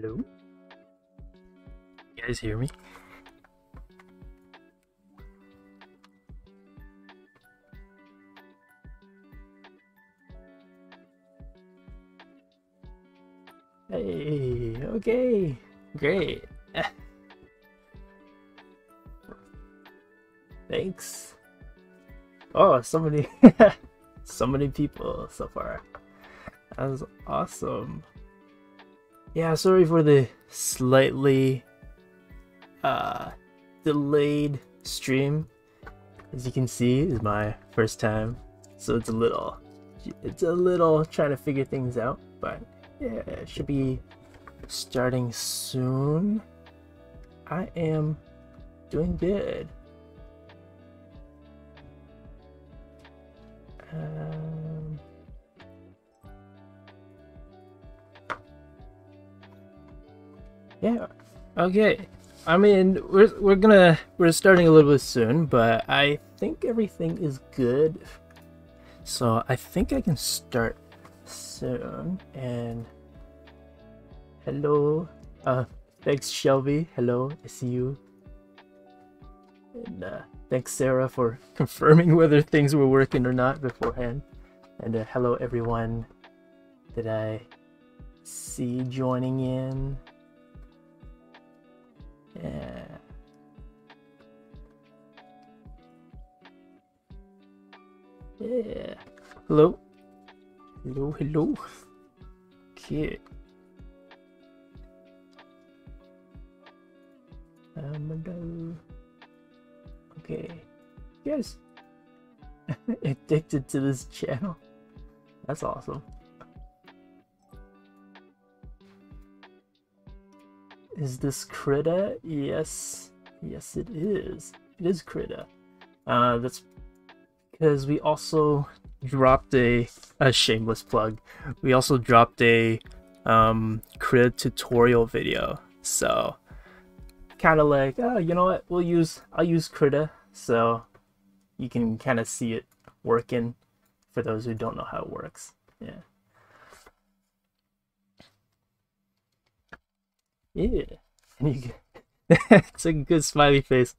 Hello? You guys hear me? Hey, okay, great. Thanks. Oh, so many, so many people so far. That was awesome. Yeah, sorry for the slightly delayed stream. As you can see, it's my first time, so it's a little trying to figure things out, but. Yeah, it should be starting soon. I am doing good. Yeah. Okay. I mean, we're starting a little bit soon, but I think everything is good. So I think I can start soon. And hello, thanks Shelby, hello, I see you. And thanks Sarah for confirming whether things were working or not beforehand. And hello everyone that I see joining in. Yeah. Yeah. Hello. Hello, hello. Okay. Okay. You guys addicted to this channel. That's awesome. Is this Krita? Yes. Yes, it is. It is Krita. That's because we also dropped a shameless plug. We also dropped a Krita tutorial video, so kind of like, oh, you know what, I'll use Krita, so you can kind of see it working for those who don't know how it works. Yeah. Yeah. And you get... It's a good smiley face.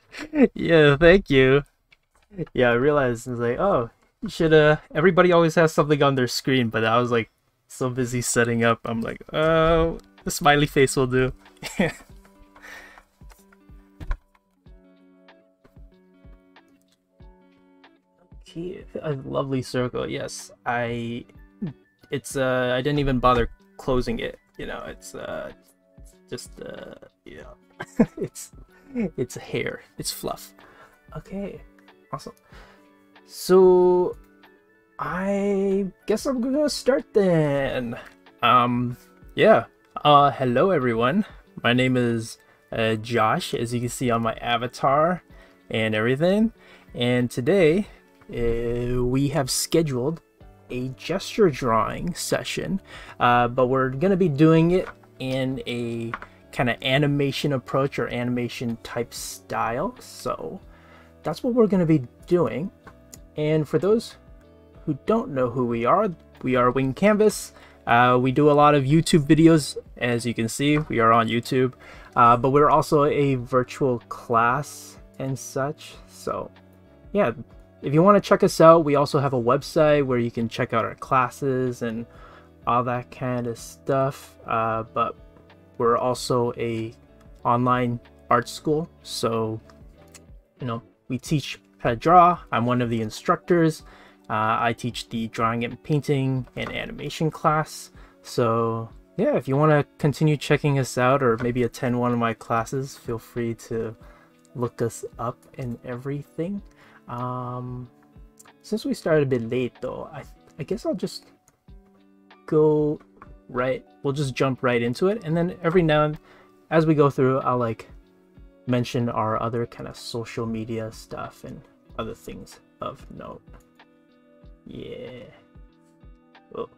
Yeah, thank you. Yeah, I realized I was like, oh, you should everybody always has something on their screen, but I was like so busy setting up, I'm like, oh, the smiley face will do. Okay, a lovely circle. Yes, I didn't even bother closing it, you know, it's just yeah. it's hair, it's fluff. Okay, awesome. So I guess I'm gonna start then. Yeah. Hello everyone. My name is Josh, as you can see on my avatar and everything. And today we have scheduled a gesture drawing session, but we're gonna be doing it in a kind of animation approach or animation type style. So that's what we're gonna be doing. And for those who don't know who we are Winged Canvas. We do a lot of YouTube videos, as you can see, we are on YouTube, but we're also a virtual class and such. So yeah, if you want to check us out, we also have a website where you can check out our classes and all that kind of stuff. But we're also a online art school, so, you know, we teach how to draw. I'm one of the instructors. I teach the drawing and painting and animation class. So yeah, if you want to continue checking us out or maybe attend one of my classes, feel free to look us up and everything. Since we started a bit late though, I guess I'll just go right, we'll just jump right into it, and then every now and as we go through, I'll like mention our other kind of social media stuff and other things of note. Yeah. Oh.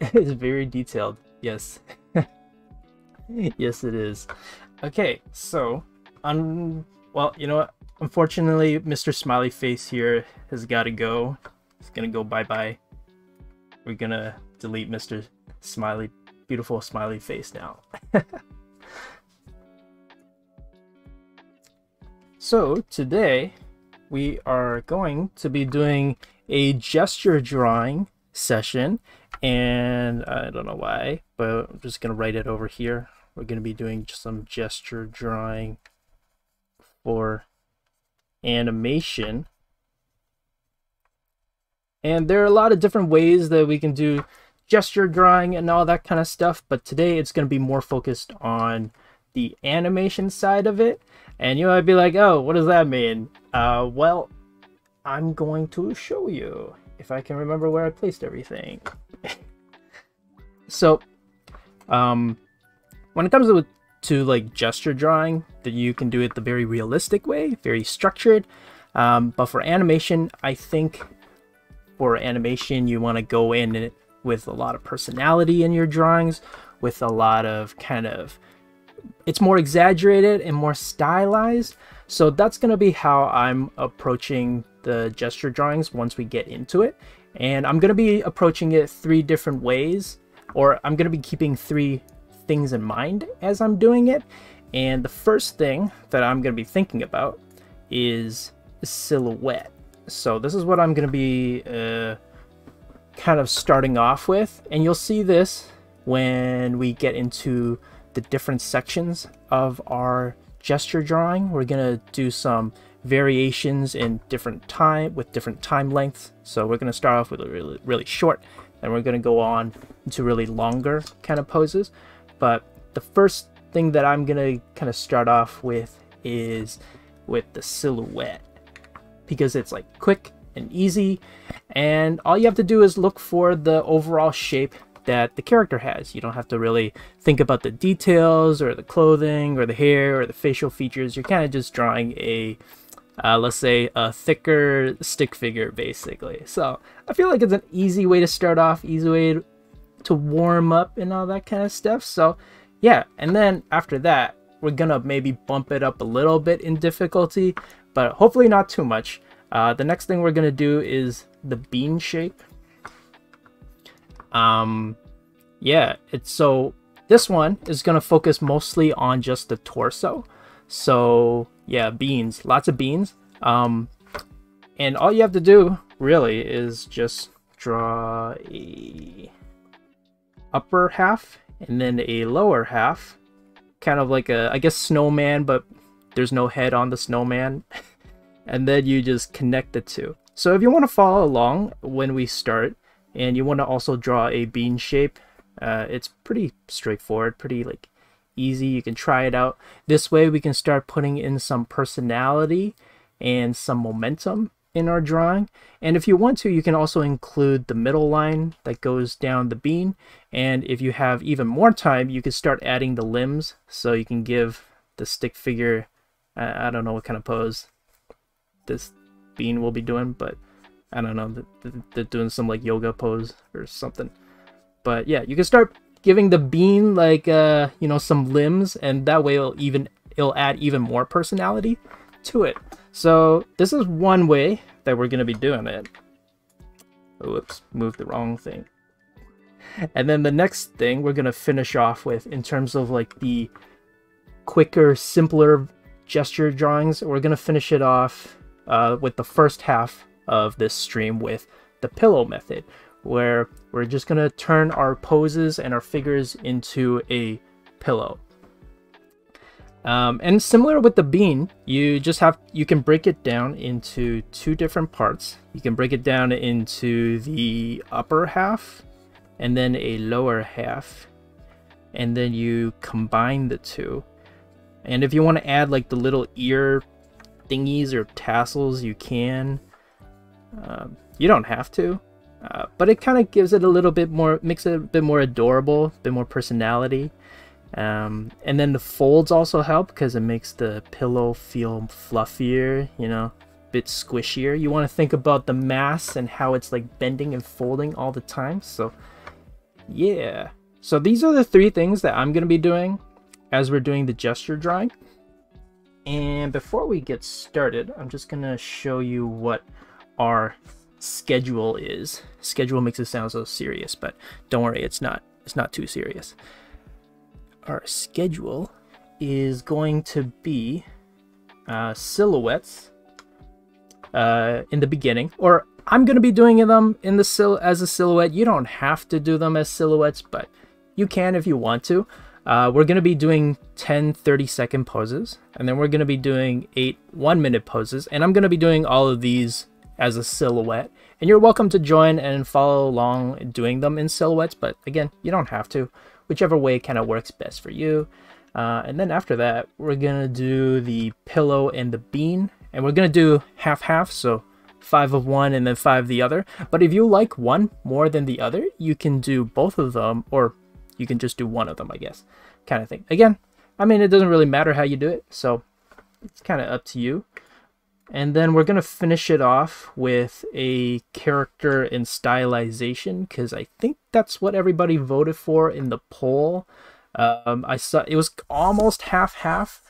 It's very detailed. Yes. Yes, it is. Okay, so well, you know what? Unfortunately, Mr. Smiley Face here has got to go. He's gonna go bye-bye. We're gonna delete Mr. Smiley beautiful smiley face now. So today we are going to be doing a gesture drawing session, and I don't know why, but I'm just gonna write it over here. We're gonna be doing some gesture drawing for animation. And there are a lot of different ways that we can do gesture drawing and all that kind of stuff, but today it's going to be more focused on the animation side of it. And you might be like, oh, what does that mean? Well, I'm going to show you if I can remember where I placed everything. So, when it comes to like gesture drawing, that you can do it the very realistic way, very structured. But for animation, I think... for animation, you want to go in with a lot of personality in your drawings, with a lot of kind of, it's more exaggerated and more stylized. So that's going to be how I'm approaching the gesture drawings once we get into it. And I'm going to be approaching it three different ways, or I'm going to be keeping three things in mind as I'm doing it. And the first thing that I'm going to be thinking about is silhouette. So this is what I'm going to be kind of starting off with, and you'll see this when we get into the different sections of our gesture drawing. We're going to do some variations in different time, with different time lengths. So we're going to start off with a really short, and we're going to go on to really longer kind of poses. But the first thing that I'm going to kind of start off with is with the silhouette, because it's like quick and easy, and all you have to do is look for the overall shape that the character has. You don't have to really think about the details or the clothing or the hair or the facial features. You're kind of just drawing a let's say a thicker stick figure, basically. So I feel like it's an easy way to start off, easy way to warm up and all that kind of stuff. So yeah, and then after that we're gonna maybe bump it up a little bit in difficulty, but hopefully not too much. The next thing we're gonna do is the bean shape. Yeah, so this one is gonna focus mostly on just the torso. So yeah, beans, lots of beans. And all you have to do really is just draw a upper half and then a lower half, kind of like a, I guess, snowman, but there's no head on the snowman. And then you just connect the two. So if you want to follow along when we start, and you want to also draw a bean shape, it's pretty straightforward, pretty like easy. You can try it out. This way we can start putting in some personality and some momentum in our drawing. And if you want to, you can also include the middle line that goes down the bean. And if you have even more time, you can start adding the limbs, so you can give the stick figure, I don't know what kind of pose this bean will be doing, but I don't know, they're doing some like yoga pose or something. But yeah, you can start giving the bean like you know, some limbs, and that way it'll add even more personality to it. So this is one way that we're gonna be doing it. Oops, moved the wrong thing. And then the next thing we're gonna finish off with, in terms of like the quicker, simpler gesture drawings, we're going to finish it off with the first half of this stream with the pillow method, where we're just going to turn our poses and our figures into a pillow. And similar with the bean, you can break it down into two different parts. You can break it down into the upper half and then a lower half, and then you combine the two. And if you want to add like the little ear thingies or tassels, you can. You don't have to, but it kind of gives it a little bit more, makes it a bit more adorable, a bit more personality. And then the folds also help, because it makes the pillow feel fluffier, you know, a bit squishier. You want to think about the mass and how it's like bending and folding all the time. So yeah, so these are the three things that I'm going to be doing as we're doing the gesture drawing. And before we get started, I'm just gonna show you what our schedule is. Schedule makes it sound so serious, but don't worry, it's not. It's not too serious. Our schedule is going to be silhouettes in the beginning, or I'm going to be doing them in the as a silhouette. You don't have to do them as silhouettes, but you can if you want to. We're going to be doing 10 30-second poses, and then we're going to be doing 8 one-minute poses, and I'm going to be doing all of these as a silhouette. And you're welcome to join and follow along doing them in silhouettes, but again, you don't have to. Whichever way kind of works best for you. And then after that, we're going to do the pillow and the bean, and we're going to do half-half, so 5 of one and then 5 the other. But if you like one more than the other, you can do both of them, or you can just do one of them, I guess, kind of thing. Again, I mean, it doesn't really matter how you do it, so it's kind of up to you. And then we're going to finish it off with a character and stylization, because I think that's what everybody voted for in the poll. I saw it was almost half-half.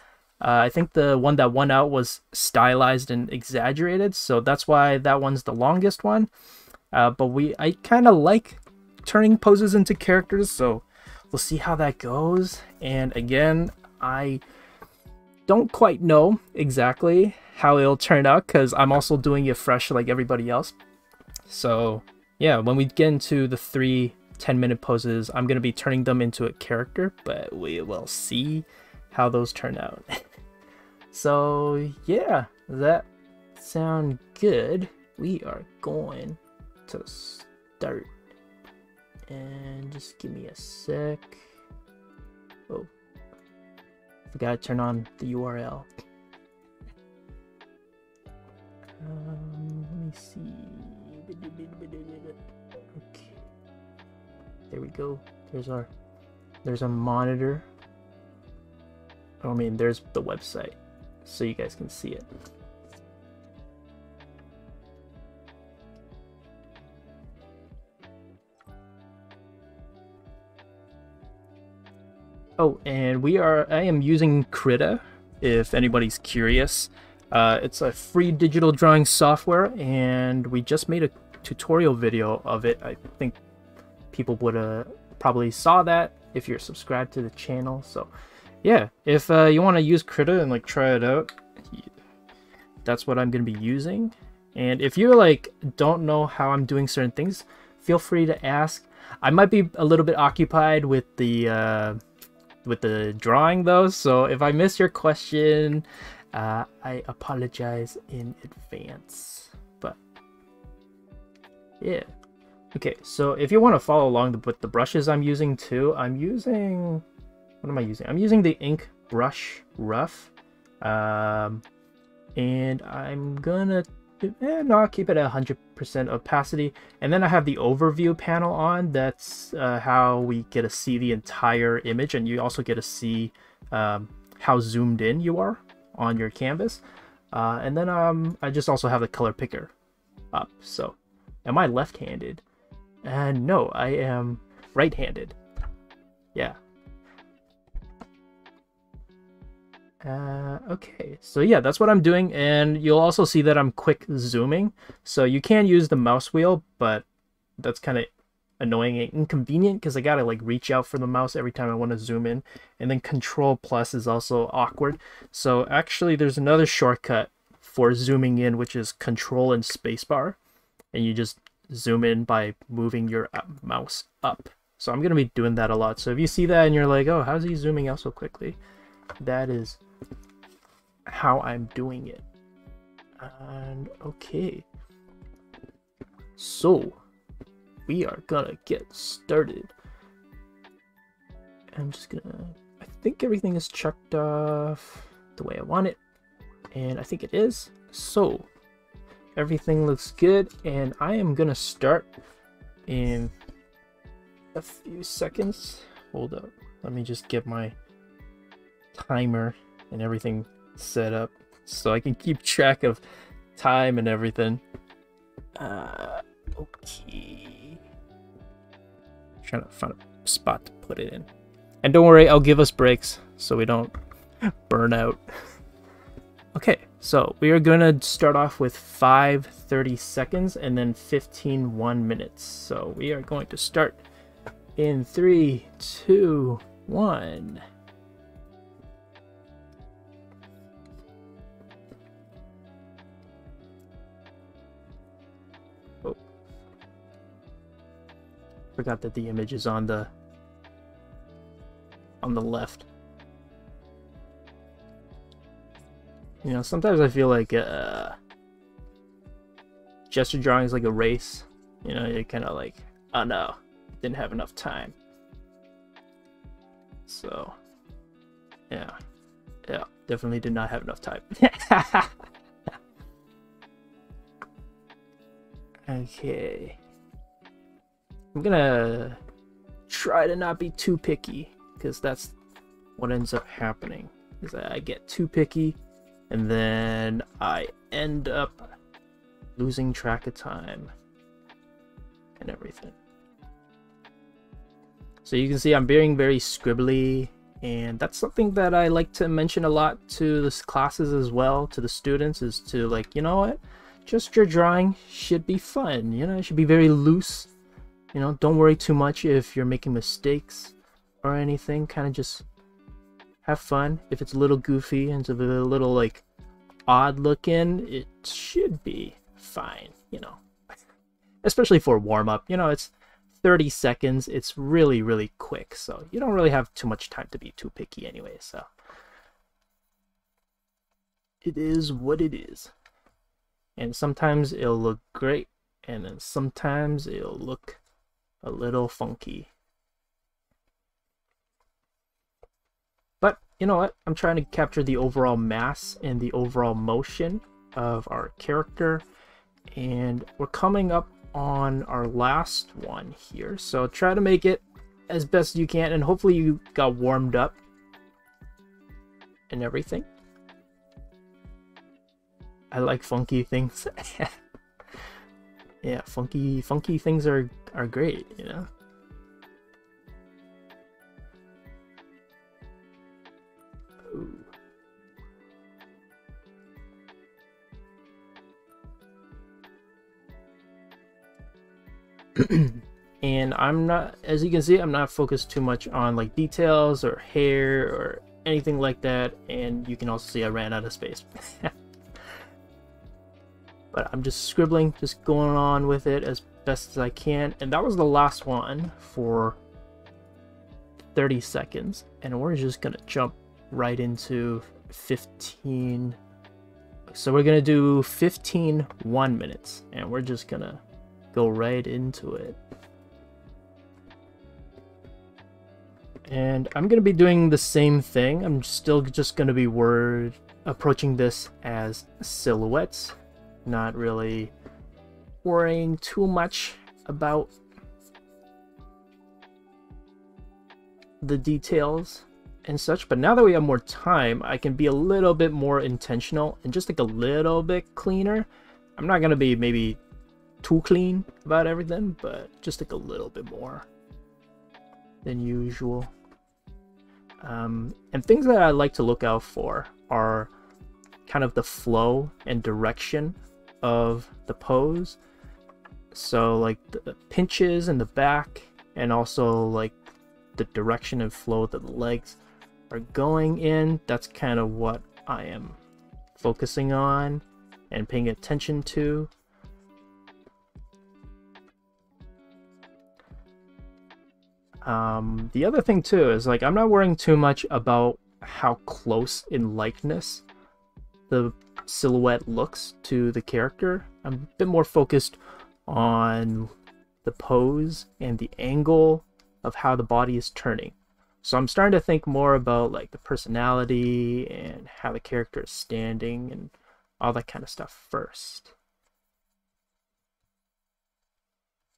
I think the one that won out was stylized and exaggerated, so that's why that one's the longest one. But I kind of like turning poses into characters, so we'll see how that goes. And again, I don't quite know exactly how it'll turn out, because I'm also doing it fresh like everybody else. So yeah, when we get into the 3 10-minute poses, I'm going to be turning them into a character, but we will see how those turn out. So yeah, that sound good. We are going to start, and just give me a sec. Oh, forgot to turn on the URL. Let me see. Okay, there we go. There's a monitor. I mean, there's the website, so you guys can see it. Oh, and I am using Krita, if anybody's curious. It's a free digital drawing software, and we just made a tutorial video of it. I think people would have probably saw that if you're subscribed to the channel. So yeah, if you want to use Krita and like try it out, that's what I'm going to be using. And if you like don't know how I'm doing certain things, feel free to ask. I might be a little bit occupied with the drawing though, so if I miss your question, I apologize in advance. But yeah, okay. So if you want to follow along with the brushes I'm using too, what am I using? I'm using the ink brush rough, and I'm gonna I'll keep it at 100% opacity. And then I have the overview panel on. That's how we get to see the entire image, and you also get to see how zoomed in you are on your canvas. And then I just also have the color picker up. So am I left-handed? And no, I am right-handed. Yeah. Okay, so yeah, that's what I'm doing, and you'll also see that I'm quick zooming, so you can use the mouse wheel, but that's kind of annoying and inconvenient, because I gotta like reach out for the mouse every time I want to zoom in, and then Control+ is also awkward. So actually there's another shortcut for zooming in, which is Control and spacebar, and you just zoom in by moving your mouse up. So I'm gonna be doing that a lot, so if you see that and you're like, oh, how's he zooming out so quickly, that is how I'm doing it. And okay, so we are gonna get started. I'm just gonna, I think everything is checked off the way I want it, and I think it is. So everything looks good, and I am gonna start in a few seconds. Hold up, let me just get my timer and everything set up so I can keep track of time and everything. Okay, trying to find a spot to put it in, and don't worry, I'll give us breaks so we don't burn out. Okay, so we are gonna start off with 5 30-second and then 15 1-minute. So we are going to start in 3, 2, 1. Oh. Forgot that the image is on the left. You know, sometimes I feel like gesture drawing is like a race. You know, you're kind of like, oh no, didn't have enough time. So, yeah, definitely did not have enough time. Okay, I'm gonna try to not be too picky, because that's what ends up happening, is that I get too picky, and then I end up losing track of time and everything. So you can see I'm being very scribbly, and that's something that I like to mention a lot to the classes as well, to the students, is to, like, you know what, gesture drawing should be fun. You know, it should be very loose. You know, don't worry too much if you're making mistakes or anything. Kind of just have fun. If it's a little goofy and it's a little, like, odd looking, it should be fine, you know. Especially for warm-up, you know, it's 30 seconds. It's really, really quick, so you don't really have too much time to be too picky anyway, so. It is what it is. And sometimes it'll look great, and then sometimes it'll look a little funky. But, you know what, I'm trying to capture the overall mass and the overall motion of our character. And we're coming up on our last one here, so try to make it as best you can, and hopefully you got warmed up and everything. I like funky things. Yeah, funky things are great, you know. Ooh. And I'm not, as you can see, I'm not focused too much on like details or hair or anything like that, and you can also see I ran out of space. But I'm just scribbling, just going on with it as best as I can, and that was the last one for 30 seconds, and we're just gonna jump right into 15. So we're gonna do 15 1-minutes, and we're just gonna go right into it. And I'm gonna be doing the same thing. I'm still just gonna be approaching this as silhouettes, not really worrying too much about the details and such. But now that we have more time, I can be a little bit more intentional and just like a little bit cleaner. I'm not gonna be maybe too clean about everything, but just like a little bit more than usual. And things that I like to look out for are kind of the flow and direction of the pose. So like the pinches in the back, and also like the direction and flow that the legs are going in. That's kind of what I am focusing on and paying attention to. The other thing too is, like, I'm not worrying too much about how close in likeness the silhouette looks to the character. I'm a bit more focused on the pose and the angle of how the body is turning. So I'm starting to think more about like the personality and how the character is standing and all that kind of stuff first.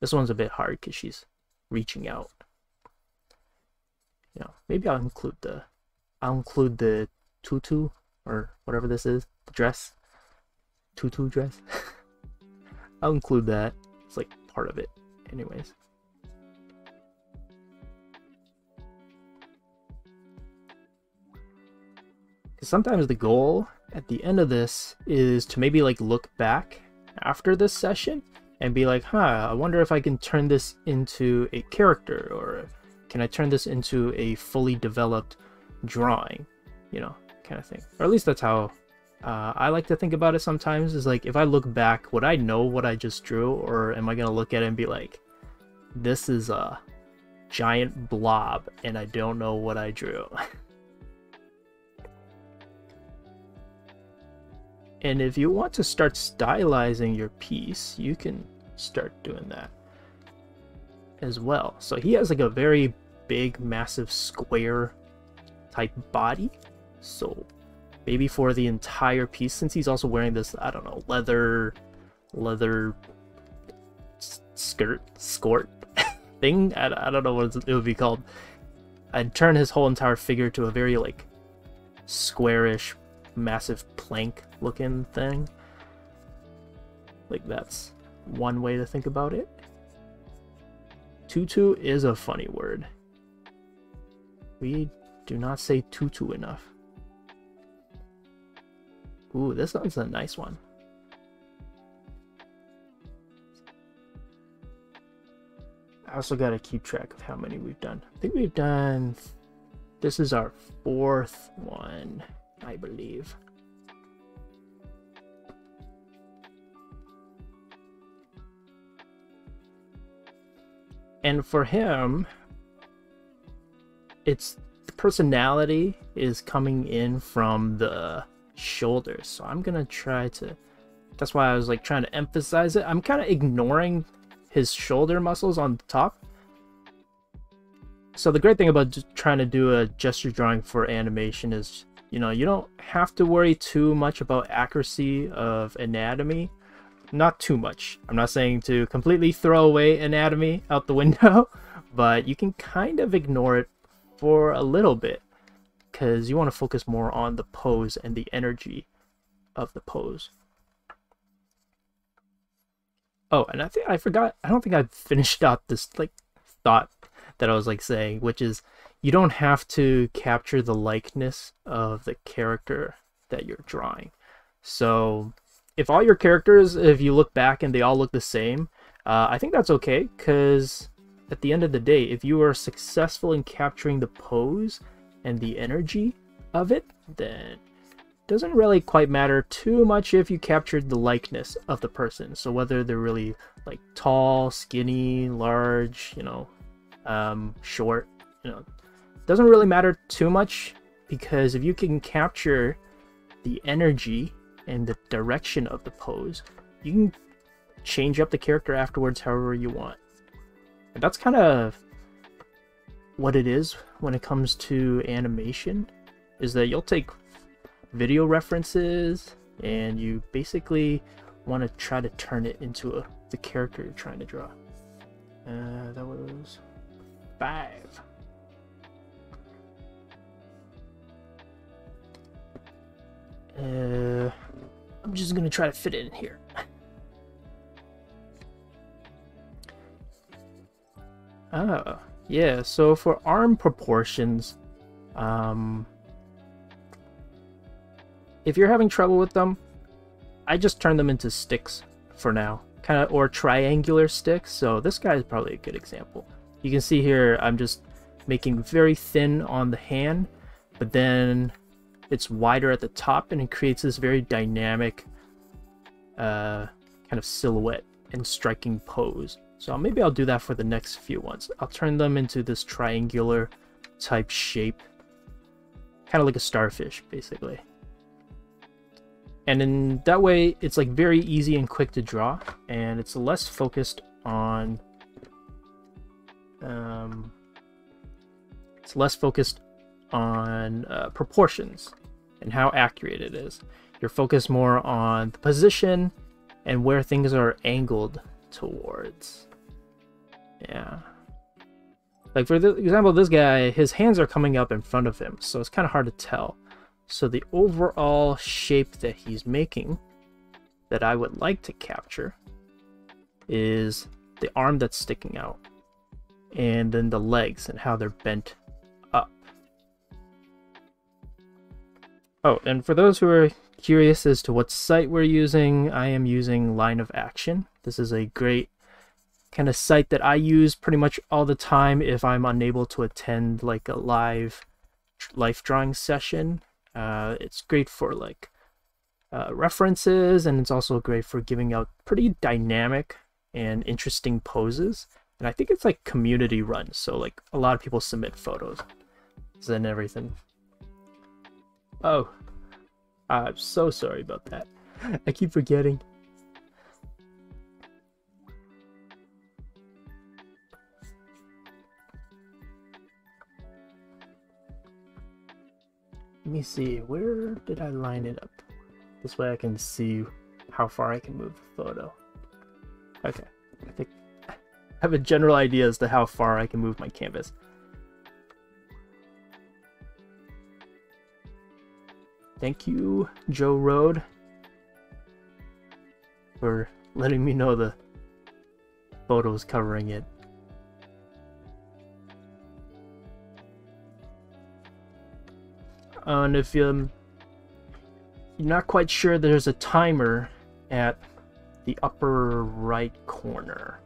This one's a bit hard because she's reaching out. You know, maybe I'll include the tutu or whatever this is, the dress, tutu dress. I'll include that. It's like part of it, anyways. Because sometimes the goal at the end of this is to maybe like look back after this session and be like, huh, I wonder if I can turn this into a character, or can I turn this into a fully developed drawing, you know, kind of thing. Or at least that's how I like to think about it sometimes, is like, if I look back, would I know what I just drew, or am I gonna look at it and be like, this is a giant blob and I don't know what I drew? And if you want to start stylizing your piece, you can start doing that as well. So he has like a very big, massive square type body. So maybe for the entire piece, since he's also wearing this, I don't know, leather skort thing. I don't know what it would be called. I'd turn his whole entire figure to a very like squarish, massive plank looking thing. Like, that's one way to think about it. Tutu is a funny word. We do not say tutu enough. Ooh, this one's a nice one. I also gotta keep track of how many we've done. I think we've done, this is our 4th one, I believe. And for him, it's the personality is coming in from the shoulders. So I'm gonna try to, that's why I was like trying to emphasize it. I'm kind of ignoring his shoulder muscles on the top. So the great thing about trying to do a gesture drawing for animation is, you know, you don't have to worry too much about accuracy of anatomy. Not too much. I'm not saying to completely throw away anatomy out the window, but you can kind of ignore it for a little bit, because you want to focus more on the pose and the energy of the pose. Oh, and I think I forgot, I don't think I finished out this like thought that I was like saying, which is, you don't have to capture the likeness of the character that you're drawing. So if all your characters, if you look back and they all look the same, I think that's okay, because at the end of the day, if you are successful in capturing the pose and the energy of it, then it doesn't really quite matter too much if you captured the likeness of the person. So whether they're really like tall, skinny, large, you know, short, you know, doesn't really matter too much, because if you can capture the energy and the direction of the pose, you can change up the character afterwards however you want. And that's kind of what it is when it comes to animation, is that you'll take video references and you basically want to try to turn it into the character you're trying to draw. That was 5. I'm just gonna try to fit it in here. Oh, yeah, so for arm proportions, if you're having trouble with them, I just turn them into sticks for now, kind of, or triangular sticks. So this guy is probably a good example. You can see here, I'm just making very thin on the hand, but then it's wider at the top, and it creates this very dynamic kind of silhouette and striking pose. So maybe I'll do that for the next few ones. I'll turn them into this triangular type shape, kind of like a starfish, basically. And in that way, it's like very easy and quick to draw, and it's less focused on proportions and how accurate it is. You're focused more on the position and where things are angled towards. Yeah, like for example, this guy, his hands are coming up in front of him, so it's kind of hard to tell. So the overall shape that he's making, that I would like to capture, is the arm that's sticking out, and then the legs and how they're bent. Oh, and for those who are curious as to what site we're using, I am using Line of Action. This is a great kind of site that I use pretty much all the time if I'm unable to attend like a live life drawing session. It's great for like references, and it's also great for giving out pretty dynamic and interesting poses. And I think it's like community run, so like a lot of people submit photos and everything. Oh, I'm so sorry about that. I keep forgetting. Let me see, where did I line it up? This way I can see how far I can move the photo. Okay, I think I have a general idea as to how far I can move my canvas. Thank you, Joe Road, for letting me know the photos covering it. And if you're not quite sure, there's a timer at the upper right corner.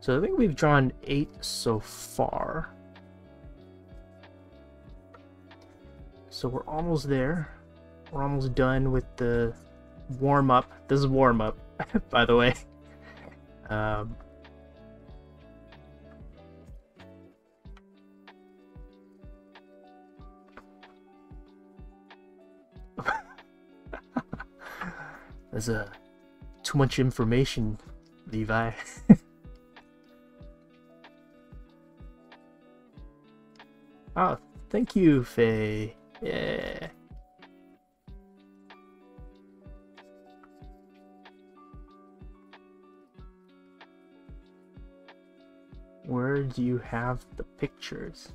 So I think we've drawn 8 so far. So we're almost there. We're almost done with the warm-up. This is warm-up, by the way. There's too much information, Levi. Oh, thank you, Faye. Yeah. Where do you have the pictures?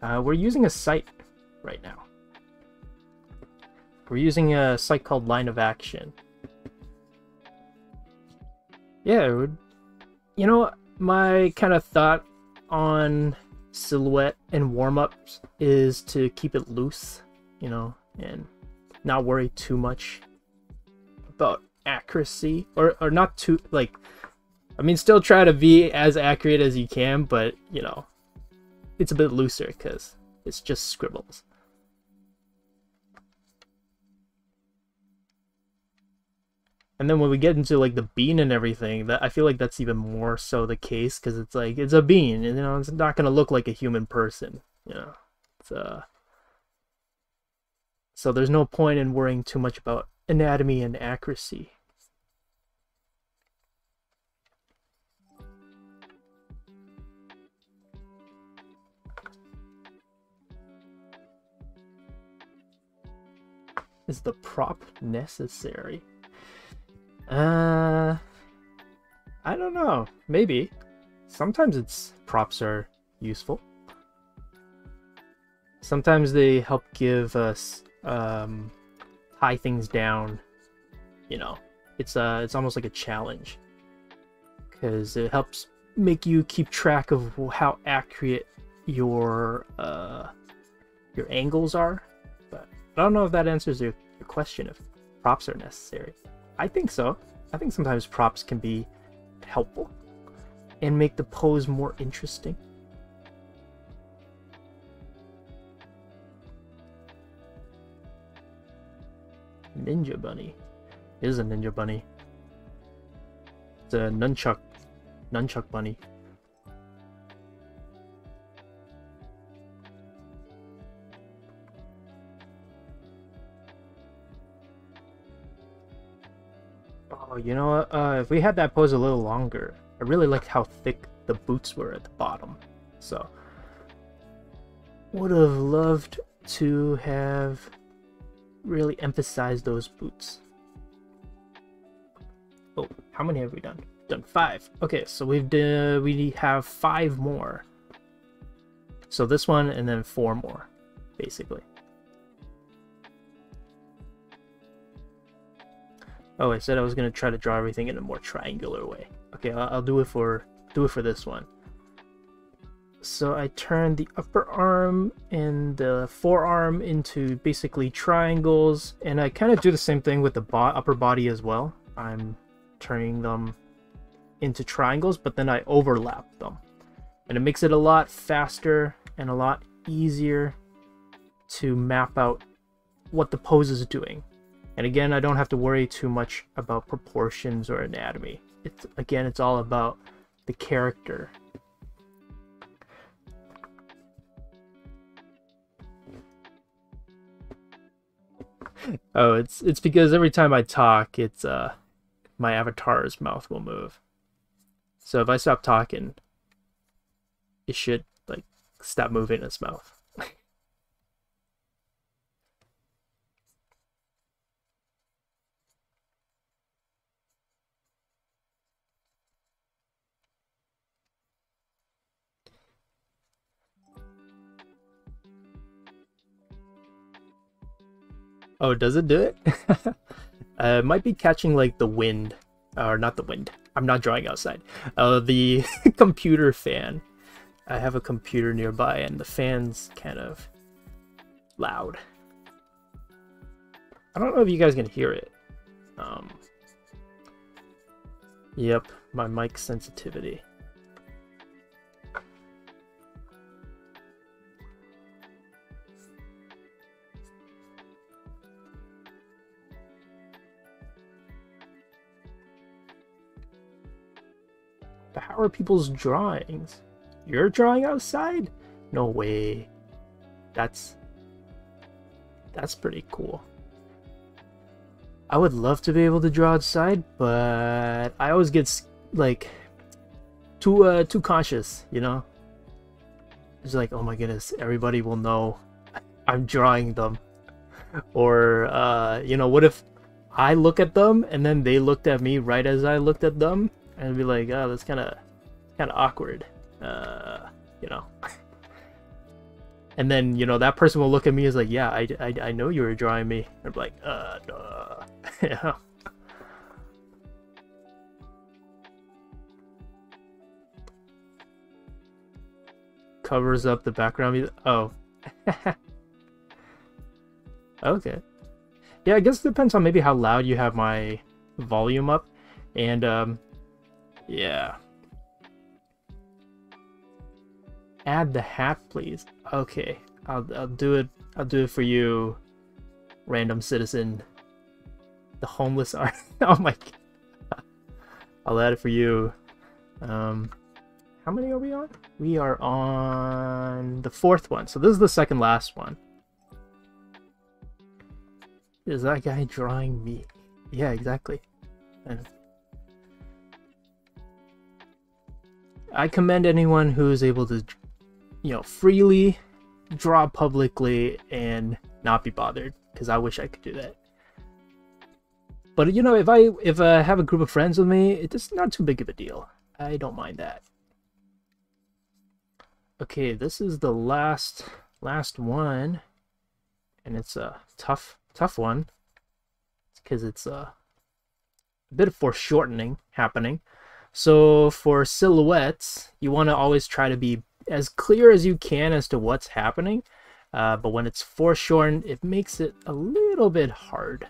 We're using a site right now. We're using a site called Line of Action. Yeah, it would, you know, my kind of thought on silhouette and warm-ups is to keep it loose, you know, and not worry too much about accuracy, or not too, like, I mean, still try to be as accurate as you can, but, you know, it's a bit looser because it's just scribbles. And then when we get into like the bean and everything, that I feel like that's even more so the case, because it's like, it's a bean, and you know, it's not gonna look like a human person, you know. It's, so there's no point in worrying too much about anatomy and accuracy. Is the prop necessary? I don't know. Maybe. Sometimes its props are useful. Sometimes they help give us tie things down. You know, it's almost like a challenge, because it helps make you keep track of how accurate your angles are. But I don't know if that answers your question. If props are necessary. I think so. I think sometimes props can be helpful and make the pose more interesting. Ninja bunny. It is a ninja bunny. It's a nunchuck bunny. Oh, you know what? If we had that pose a little longer, I really liked how thick the boots were at the bottom. So, would have loved to have really emphasized those boots. Oh, how many have we done? We've done 5. Okay, so we have 5 more. So this one, and then 4 more, basically. Oh, I said I was gonna try to draw everything in a more triangular way. Okay, I'll do it for this one. So I turned the upper arm and the forearm into basically triangles, and I kind of do the same thing with the upper body as well. I'm turning them into triangles, but then I overlap them, and it makes it a lot faster and a lot easier to map out what the pose is doing. And again, I don't have to worry too much about proportions or anatomy. It's all about the character. Oh, it's because every time I talk, it's my avatar's mouth will move. So if I stop talking, it should like stop moving its mouth. Oh, does it do it? It might be catching like the wind, or not the wind. I'm not drawing outside. The computer fan. I have a computer nearby and the fan's kind of loud. I don't know if you guys can hear it. Yep, my mic sensitivity. But how are people's drawings? You're drawing outside? No way. That's pretty cool. I would love to be able to draw outside, but I always get like too conscious, you know? It's like, oh my goodness, everybody will know I'm drawing them. Or you know, what if I look at them and then they looked at me right as I looked at them? And be like, oh, that's kind of awkward, you know. And then, you know, that person will look at me as like, yeah, I know you were drawing me. And I'm like, duh. Yeah. Covers up the background music. Oh. Okay. Yeah, I guess it depends on maybe how loud you have my volume up, and yeah. Add the hat, please. Okay, I'll do it. I'll do it for you, random citizen. The homeless art. Oh my god. I'll add it for you. How many are we on? We are on the 4th one. So this is the second last one. Is that guy drawing me? Yeah, exactly. And I commend anyone who is able to, you know, freely draw publicly and not be bothered, because I wish I could do that. But you know, if I have a group of friends with me, it's not too big of a deal. I don't mind that. Okay, this is the last one, and it's a tough one because it's a bit of foreshortening happening. So for silhouettes, you want to always try to be as clear as you can as to what's happening. But when it's foreshortened, it makes it a little bit hard.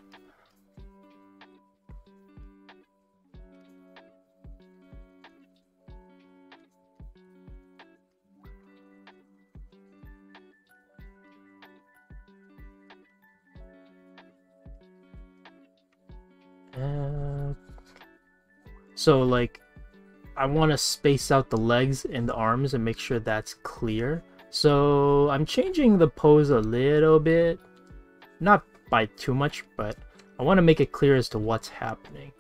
So like, I want to space out the legs and the arms and make sure that's clear. So I'm changing the pose a little bit, not by too much, but I want to make it clear as to what's happening,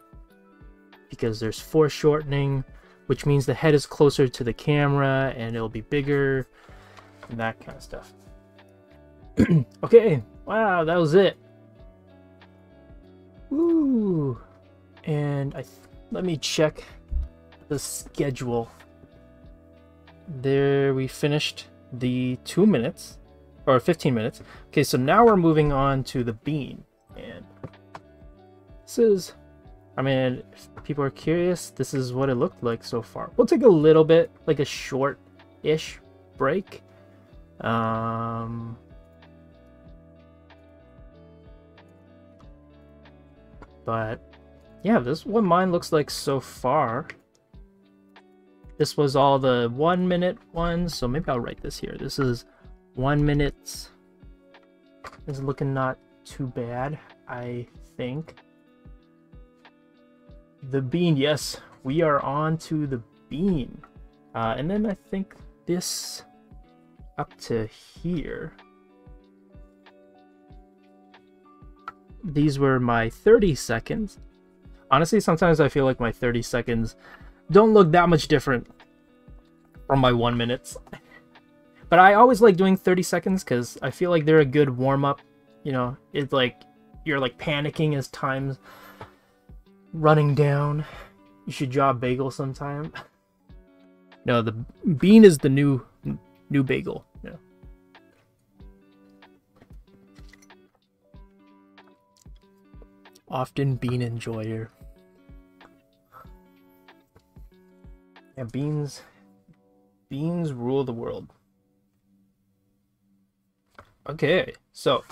because there's foreshortening, which means the head is closer to the camera and it'll be bigger and that kind of stuff. Okay, wow, that was it. Ooh, and let me check the schedule. There, we finished the 2 minutes or 15 minutes. Okay, so now we're moving on to the bean, and this is, I mean, if people are curious, this is what it looked like so far. We'll take a little bit, like a short-ish break. But yeah, this is what mine looks like so far. This was all the 1 minute ones, so maybe I'll write this here. This is 1 minute. This is looking not too bad, I think. The bean, yes, we are on to the bean. And then I think this up to here. These were my 30 seconds. Honestly, sometimes I feel like my 30 seconds don't look that much different from my 1 minute. But I always like doing 30 seconds because I feel like they're a good warm-up. You know, it's like you're like panicking as time's running down. You should draw a bagel sometime. No, the bean is the new bagel. Yeah. Often bean enjoyer. Yeah, beans rule the world. Okay, so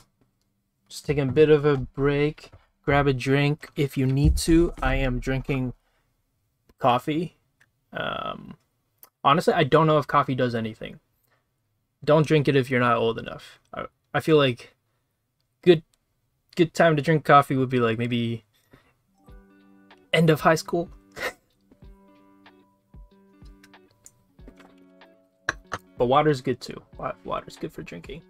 just taking a bit of a break. Grab a drink if you need to. I am drinking coffee. Honestly, I don't know if coffee does anything. Don't drink it if you're not old enough. I feel like good time to drink coffee would be like maybe end of high school. But water's good too. Water's good for drinking.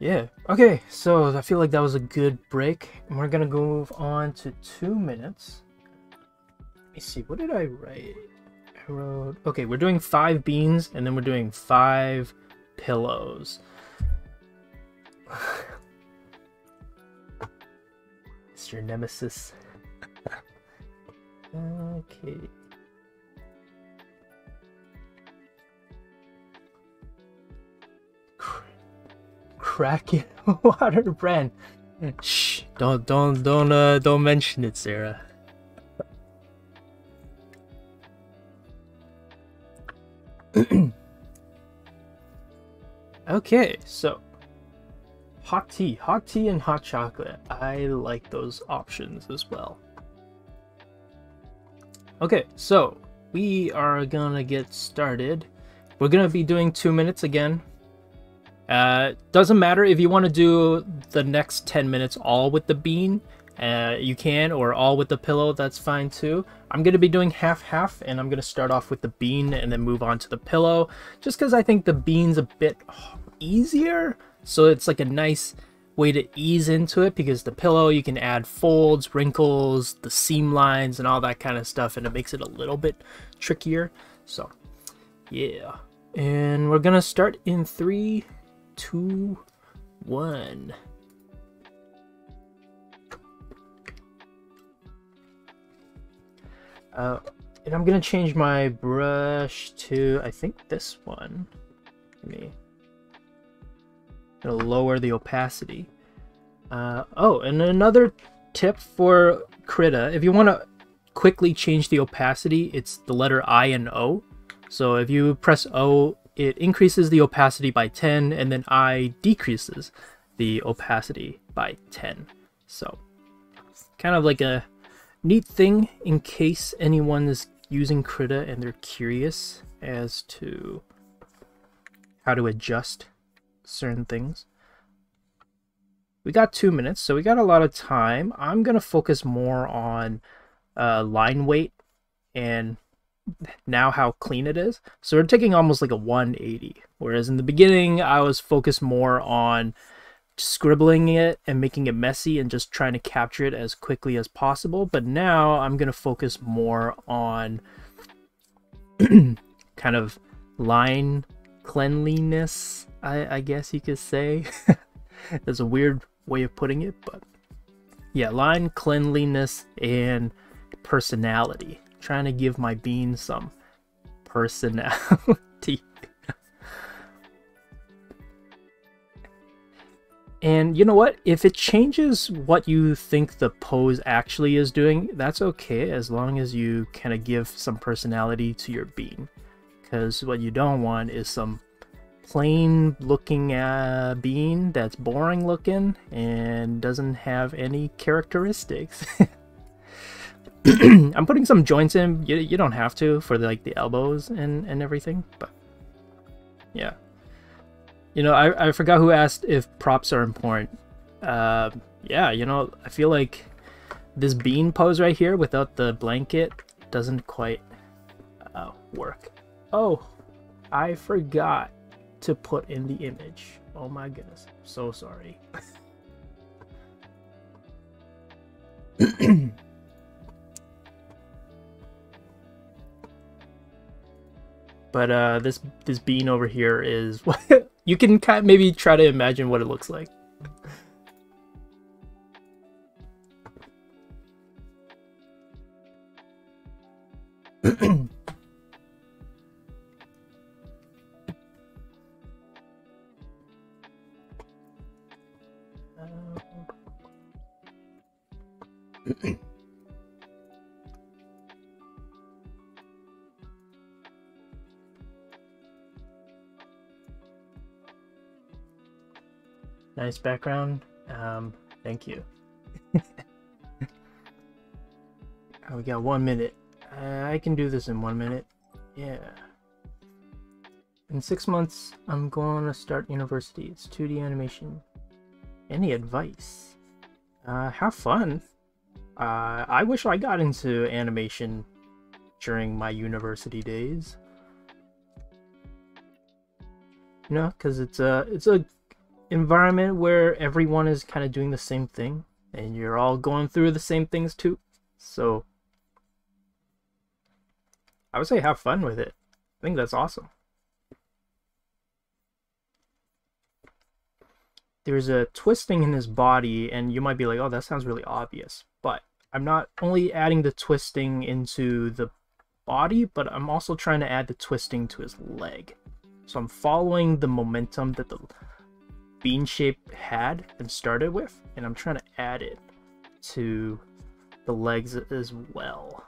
Yeah. Okay, so I feel like that was a good break. And we're gonna go move on to 2 minutes. Let me see, what did I write? I wrote, okay, we're doing 5 beans and then we're doing 5 pillows. It's your nemesis. Okay. Kraken water brand. Shh! Don't mention it, Sarah. Okay, so hot tea, and hot chocolate. I like those options as well. Okay, so we are gonna get started. We're gonna be doing 2 minutes again. Doesn't matter if you want to do the next 10 minutes all with the bean, you can, or all with the pillow, that's fine too. I'm going to be doing half-half, and I'm going to start off with the bean and then move on to the pillow, just because I think the bean's a bit easier, so it's like a nice way to ease into it, because the pillow, you can add folds, wrinkles, the seam lines, and all that kind of stuff, and it makes it a little bit trickier, so yeah. And we're going to start in 3, 2, 1. And I'm gonna change my brush to, I think, this one. I'm gonna lower the opacity. Oh, and another tip for Krita: if you want to quickly change the opacity, it's the letter I and O. So if you press O, it increases the opacity by 10, and then I decreases the opacity by 10. So kind of like a neat thing in case anyone is using Krita and they're curious as to how to adjust certain things. We got 2 minutes, so we got a lot of time. I'm going to focus more on line weight and now how clean it is. So we're taking almost like a 180, whereas in the beginning I was focused more on scribbling it and making it messy and just trying to capture it as quickly as possible. But now I'm going to focus more on kind of line cleanliness, I guess you could say. That's a weird way of putting it, but yeah, line cleanliness and personality. Trying to give my bean some personality. And you know what? If it changes what you think the pose actually is doing, that's okay, as long as you kind of give some personality to your bean. because what you don't want is some plain looking being that's boring looking and doesn't have any characteristics. I'm putting some joints in. You don't have to, for the, like the elbows and everything, but yeah. You know, I forgot who asked if props are important. Yeah, you know, I feel like this bean pose right here without the blanket doesn't quite work. Oh, I forgot to put in the image. Oh my goodness, I'm so sorry. But this bean over here is what you can kind of maybe try to imagine what it looks like. Nice background. Thank you. We got 1 minute. I can do this in 1 minute. Yeah. In 6 months, I'm going to start university. It's 2D animation. Any advice? Have fun. I wish I got into animation during my university days. You know, because it's a environment where everyone is kind of doing the same thing, and you're all going through the same things too. So I would say have fun with it. I think that's awesome. There's a twisting in his body, and you might be like, oh, that sounds really obvious, but I'm not only adding the twisting into the body, but I'm also trying to add the twisting to his leg. So I'm following the momentum that the bean shape had and started with, and I'm trying to add it to the legs as well.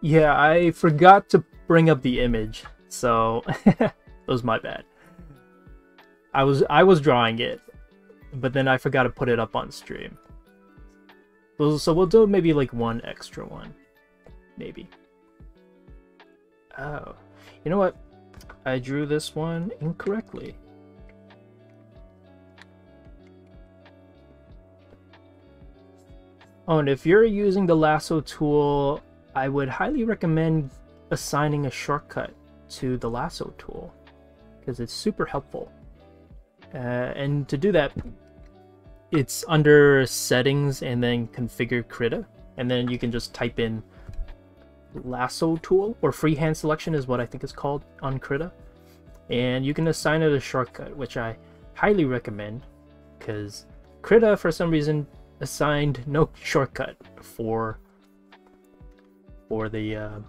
Yeah, I forgot to bring up the image, so it was my bad. I was drawing it, but then I forgot to put it up on stream. So we'll do maybe like one extra one, maybe. Oh, you know what? I drew this one incorrectly. Oh, and if you're using the lasso tool, I would highly recommend assigning a shortcut to the lasso tool because it's super helpful. And to do that, it's under settings and then configure Krita, and then you can just type in lasso tool, or freehand selection is what I think it's called on Krita, and you can assign it a shortcut, which I highly recommend because Krita for some reason assigned no shortcut for the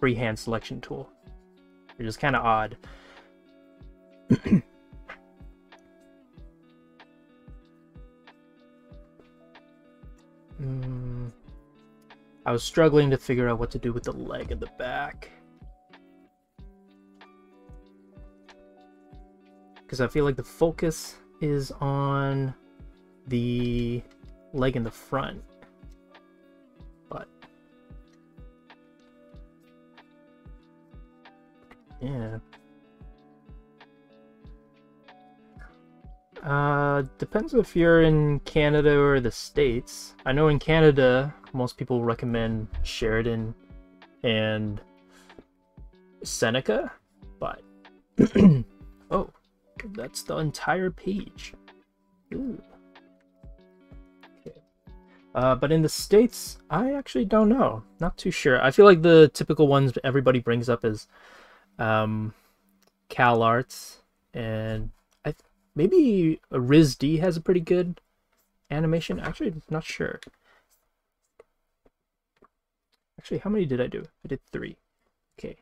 freehand selection tool, which is kind of odd. I was struggling to figure out what to do with the leg and the back, because I feel like the focus is on the leg in the front, but yeah. Depends if you're in Canada or the States. I know in Canada, most people recommend Sheridan and Seneca, but... oh, that's the entire page. Ooh. Okay. But in the States, I actually don't know. Not too sure. I feel like the typical ones everybody brings up is CalArts, and maybe RISD has a pretty good animation. Actually, not sure. Actually, how many did I do? I did 3. Okay.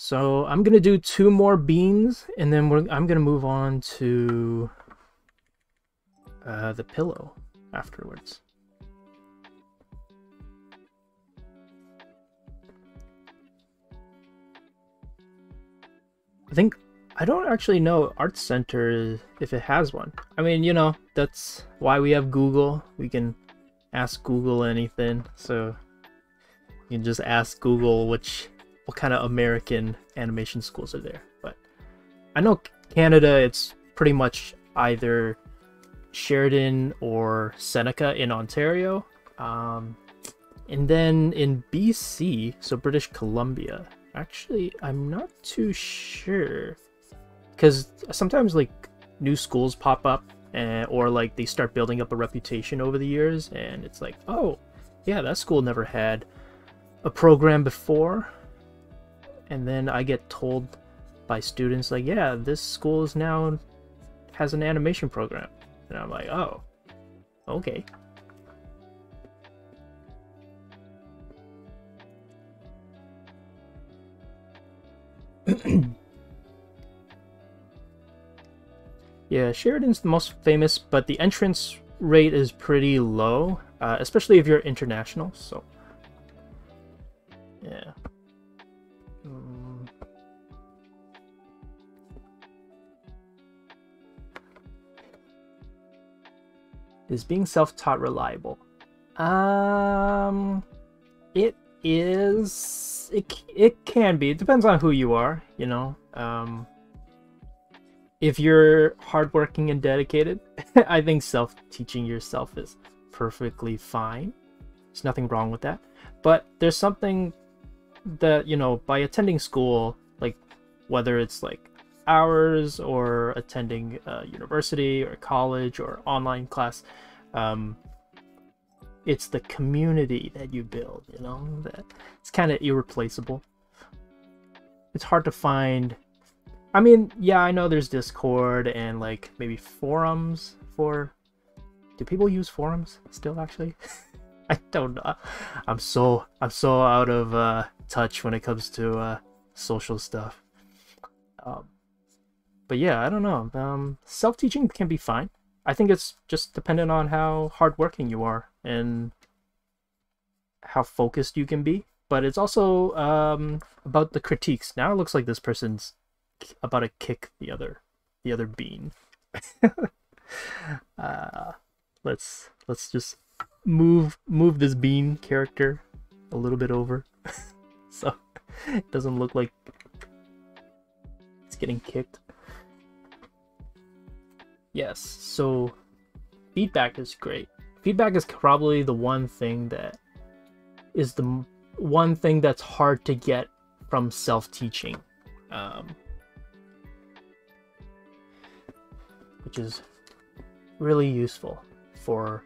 So I'm going to do two more beans, and then I'm going to move on to the pillow afterwards. I think, I don't actually know Art Center if it has one. I mean, you know, that's why we have Google. We can ask Google anything. So you can just ask Google what kind of American animation schools are there. But I know Canada, it's pretty much either Sheridan or Seneca in Ontario. And then in BC, so British Columbia. Actually, I'm not too sure, because sometimes like new schools pop up or like they start building up a reputation over the years, and it's like, oh yeah, that school never had a program before. And then I get told by students like, yeah, this school is now has an animation program, and I'm like, oh, okay. Yeah, Sheridan's the most famous, but the entrance rate is pretty low, especially if you're international. So yeah. Is being self-taught reliable? It is, it can be. It depends on who you are, you know. If you're hardworking and dedicated, I think self-teaching yourself is perfectly fine. There's nothing wrong with that. But there's something that, you know, by attending school, like whether it's like hours or attending university or college or online class, it's the community that you build, you know, that it's kind of irreplaceable. It's hard to find. I mean, yeah, I know there's Discord and like maybe forums for... Do people use forums still, actually? I don't know. I'm so out of touch when it comes to social stuff. But yeah, I don't know. Self-teaching can be fine. I think it's just dependent on how hardworking you are and how focused you can be. But it's also about the critiques. Now it looks like this person's about to kick the other bean. Let's just move this bean character a little bit over, so it doesn't look like it's getting kicked. Yes, so feedback is great. Feedback is probably the one thing that is the one thing that's hard to get from self-teaching, which is really useful for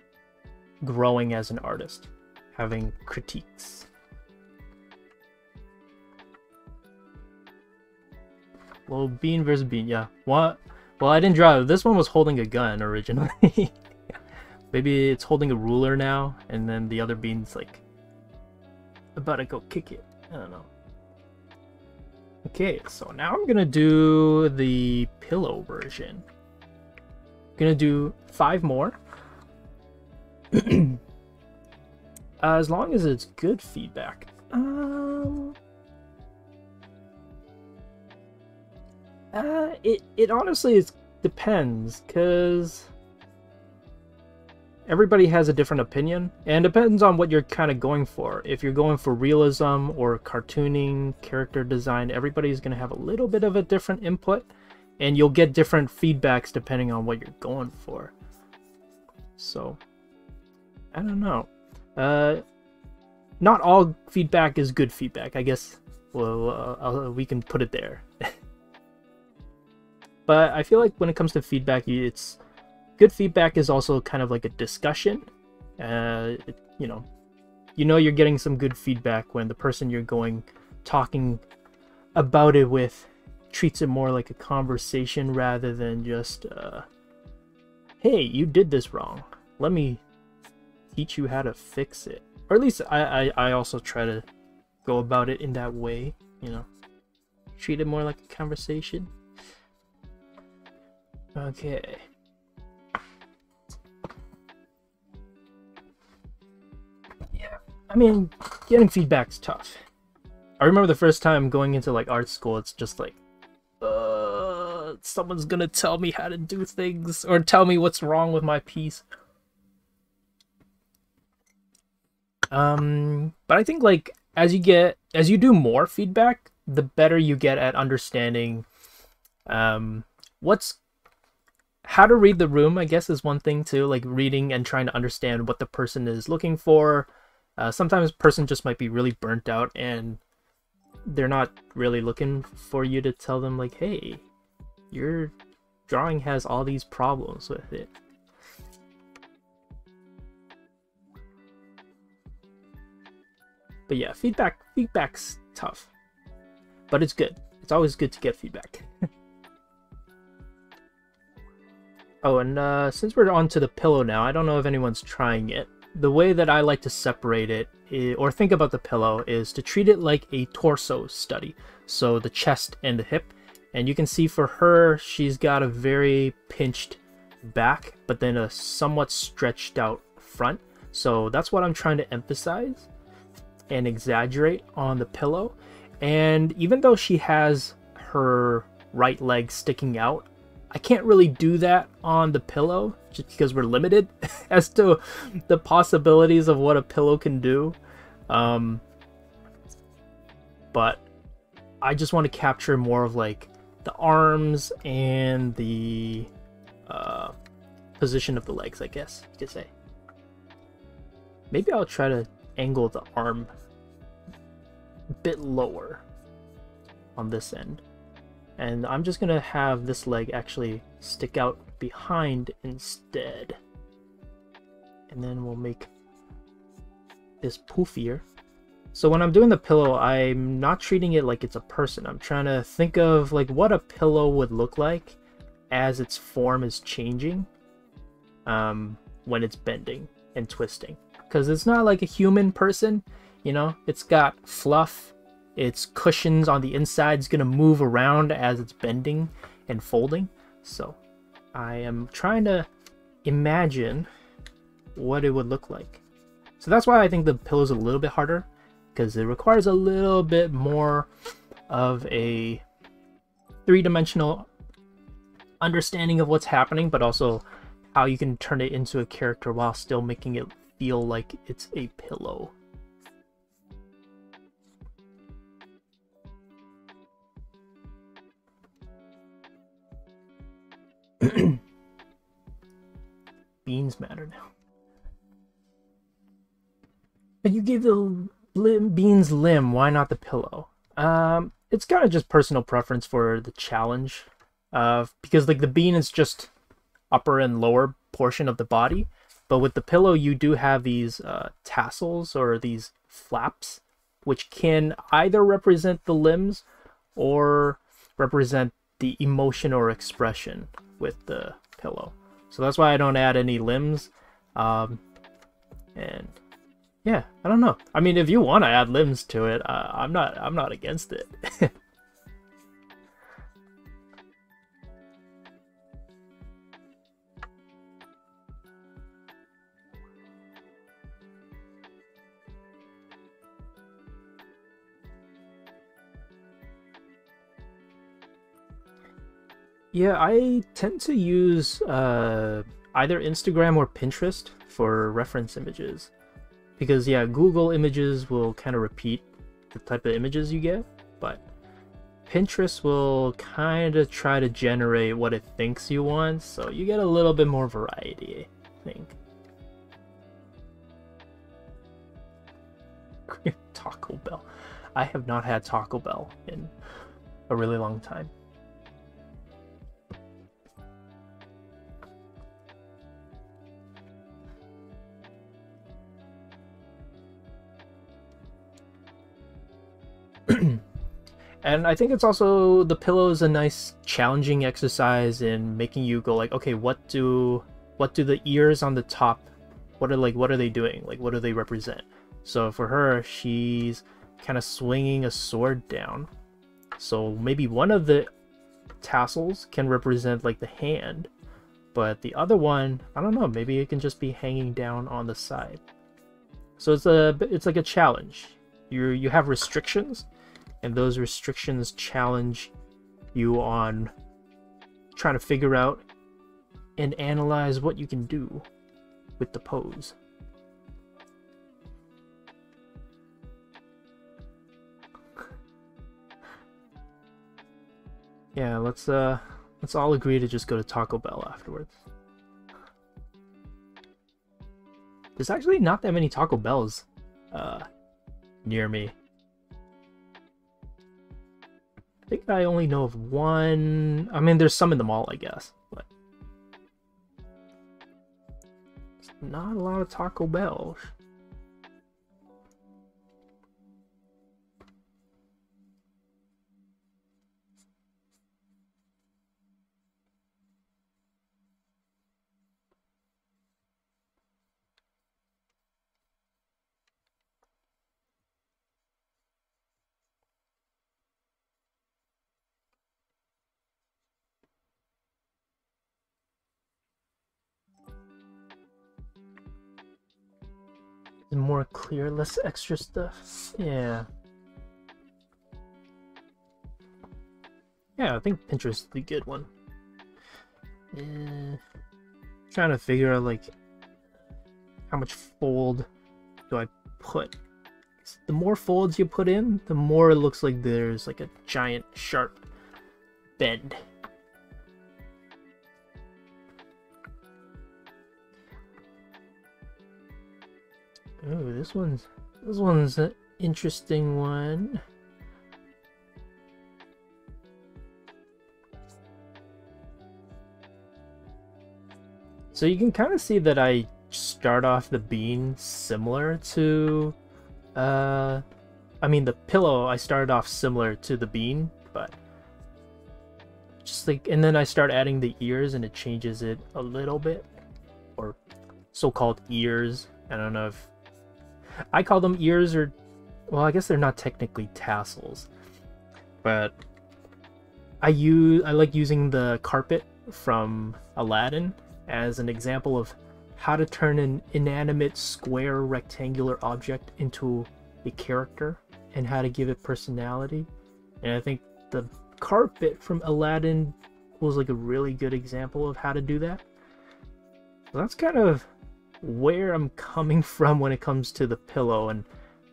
growing as an artist, having critiques. Well, bean versus bean, yeah. What? Well, I didn't draw. This one was holding a gun originally. Maybe it's holding a ruler now, and then the other bean's like about to go kick it. I don't know. Okay, so now I'm gonna do the pillow version. I'm gonna do 5 more. As long as it's good feedback. It honestly depends, because everybody has a different opinion, and depends on what you're kind of going for. If you're going for realism or cartooning, character design, everybody's going to have a little bit of a different input, and you'll get different feedbacks depending on what you're going for. So, I don't know. Not all feedback is good feedback, I guess. Well, we can put it there. But I feel like when it comes to feedback, it's good feedback is also kind of like a discussion. You know you're getting some good feedback when the person you're talking about it with treats it more like a conversation rather than just, hey, you did this wrong. Let me teach you how to fix it. Or at least I also try to go about it in that way, you know. treat it more like a conversation. Okay. Yeah, I mean, getting feedback's tough. I remember the first time going into like art school, it's just like, someone's gonna tell me how to do things or tell me what's wrong with my piece. But I think like as you do more feedback, the better you get at understanding how to read the room, I guess, is one thing too, like reading and trying to understand what the person is looking for. Sometimes a person just might be really burnt out and they're not really looking for you to tell them like, hey, your drawing has all these problems with it. But yeah, feedback's tough, but it's good. It's always good to get feedback. Oh, and since we're onto the pillow now, I don't know if anyone's trying it. The way that I like to separate it or think about the pillow is to treat it like a torso study. So the chest and the hip. And you can see for her, she's got a very pinched back, but then a somewhat stretched out front. So that's what I'm trying to emphasize and exaggerate on the pillow. And even though she has her right leg sticking out, I can't really do that on the pillow just because we're limited as to the possibilities of what a pillow can do. But I just want to capture more of like the arms and the position of the legs, I guess you could say. Maybe I'll try to angle the arm a bit lower on this end. And I'm just gonna have this leg actually stick out behind instead. And then we'll make this poofier. So when I'm doing the pillow, I'm not treating it like it's a person. I'm trying to think of like what a pillow would look like as its form is changing when it's bending and twisting. Because it's not like a human person, you know, it's got fluff. Its cushions on the inside is going to move around as it's bending and folding. So I am trying to imagine what it would look like. So that's why I think the pillow is a little bit harder, because it requires a little bit more of a three-dimensional understanding of what's happening, but also how you can turn it into a character while still making it feel like it's a pillow. Beans matter now. But you gave the beans limb, why not the pillow? It's kind of just personal preference for the challenge. Because like the bean is just upper and lower portion of the body. But with the pillow, you do have these tassels or these flaps, which can either represent the limbs or represent the emotion or expression with the pillow. So that's why I don't add any limbs. And yeah, I don't know. I mean, if you want to add limbs to it, I'm not against it. Yeah, I tend to use either Instagram or Pinterest for reference images. Because, yeah, Google images will kind of repeat the type of images you get. But Pinterest will kind of try to generate what it thinks you want. So you get a little bit more variety, I think. Taco Bell. I have not had Taco Bell in a really long time. And I think it's also, the pillow is a nice challenging exercise in making you go like, okay, what do the ears on the top, what are they doing? Like, what do they represent? So for her, she's kind of swinging a sword down. So maybe one of the tassels can represent like the hand, but the other one, I don't know, maybe it can just be hanging down on the side. So it's like a challenge. You have restrictions, and those restrictions challenge you on trying to figure out and analyze what you can do with the pose. Yeah, let's all agree to just go to Taco Bell afterwards. There's actually not that many Taco Bells near me. I think I only know of one. I mean, there's some in the mall, I guess, but it's not a lot of Taco Bells. More clear, less extra stuff. Yeah, I think Pinterest is the good one. Trying to figure out like how much fold do I put. The more folds you put in, the more it looks like there's like a giant sharp bend. Oh, this one's an interesting one. So you can kind of see that I start off the bean similar to, I mean the pillow. I started off similar to the bean, but just like, and then I start adding the ears, and it changes it a little bit, or so-called ears. I don't know if. I call them ears, or, well, I guess they're not technically tassels, but I like using the carpet from Aladdin as an example of how to turn an inanimate square rectangular object into a character and how to give it personality. And I think the carpet from Aladdin was like a really good example of how to do that. So that's kind of where I'm coming from when it comes to the pillow and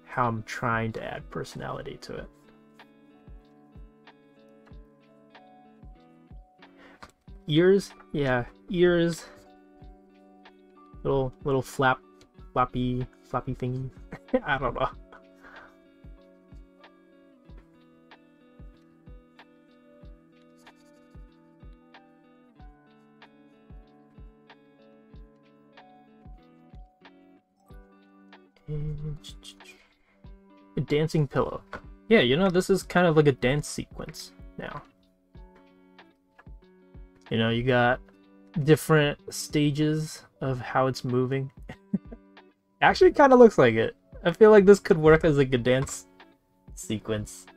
how I'm trying to add personality to it. Ears, yeah, ears. Little flappy thingy. I don't know. A dancing pillow. Yeah, you know, this is kind of like a dance sequence now. You know, you got different stages of how it's moving. Actually, it kind of looks like it. I feel like this could work as like a dance sequence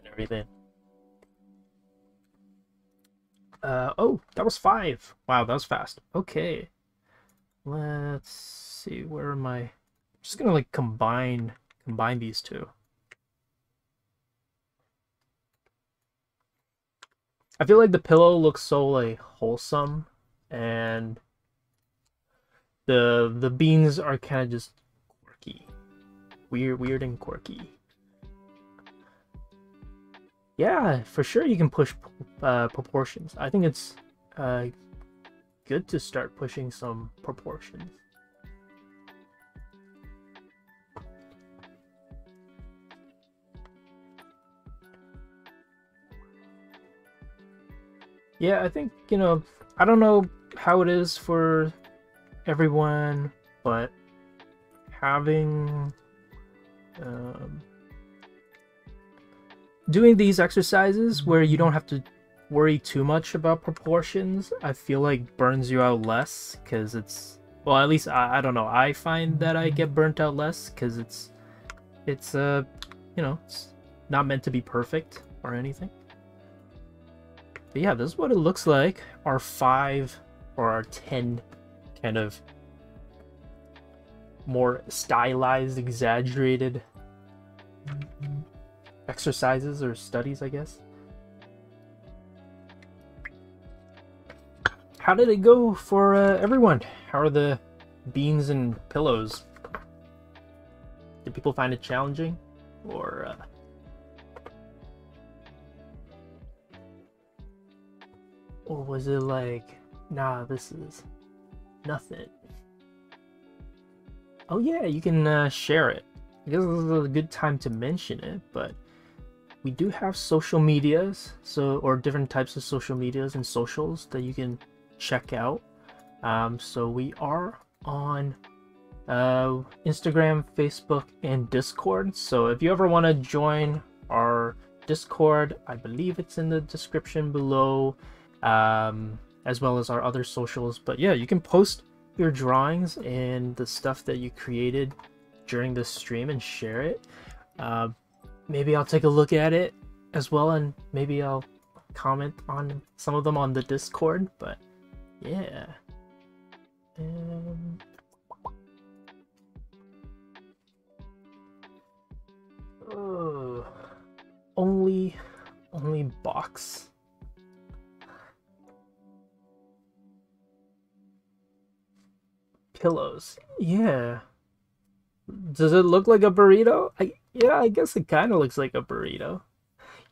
and everything. Oh, that was 5. Wow, that was fast. Okay. Let's see, where am I? Just gonna like combine these two. I feel like the pillow looks so like wholesome, and the beans are kind of just quirky, weird and quirky. Yeah, for sure you can push proportions. I think it's good to start pushing some proportions. Yeah, I think, you know, I don't know how it is for everyone, but having, doing these exercises where you don't have to worry too much about proportions, I feel like burns you out less, because it's, well, at least, I don't know, I find that I get burnt out less, because it's you know, it's not meant to be perfect. or anything. But yeah, this is what it looks like. Our 5 or our 10 kind of more stylized, exaggerated exercises or studies, I guess. How did it go for everyone? How are the beans and pillows? Did people find it challenging, or was it like, nah, this is nothing? Oh yeah, you can share it. I guess this is a good time to mention it, but we do have social medias, so, or different types of social medias and socials that you can check out. So we are on Instagram, Facebook, and Discord. So if you ever want to join our Discord, I believe it's in the description below, as well as our other socials. But yeah, you can post your drawings and the stuff that you created during the stream and share it. Maybe I'll take a look at it as well, and maybe I'll comment on some of them on the Discord. But yeah. Oh, only box. Pillows. Yeah. Does it look like a burrito? Yeah, I guess it kind of looks like a burrito.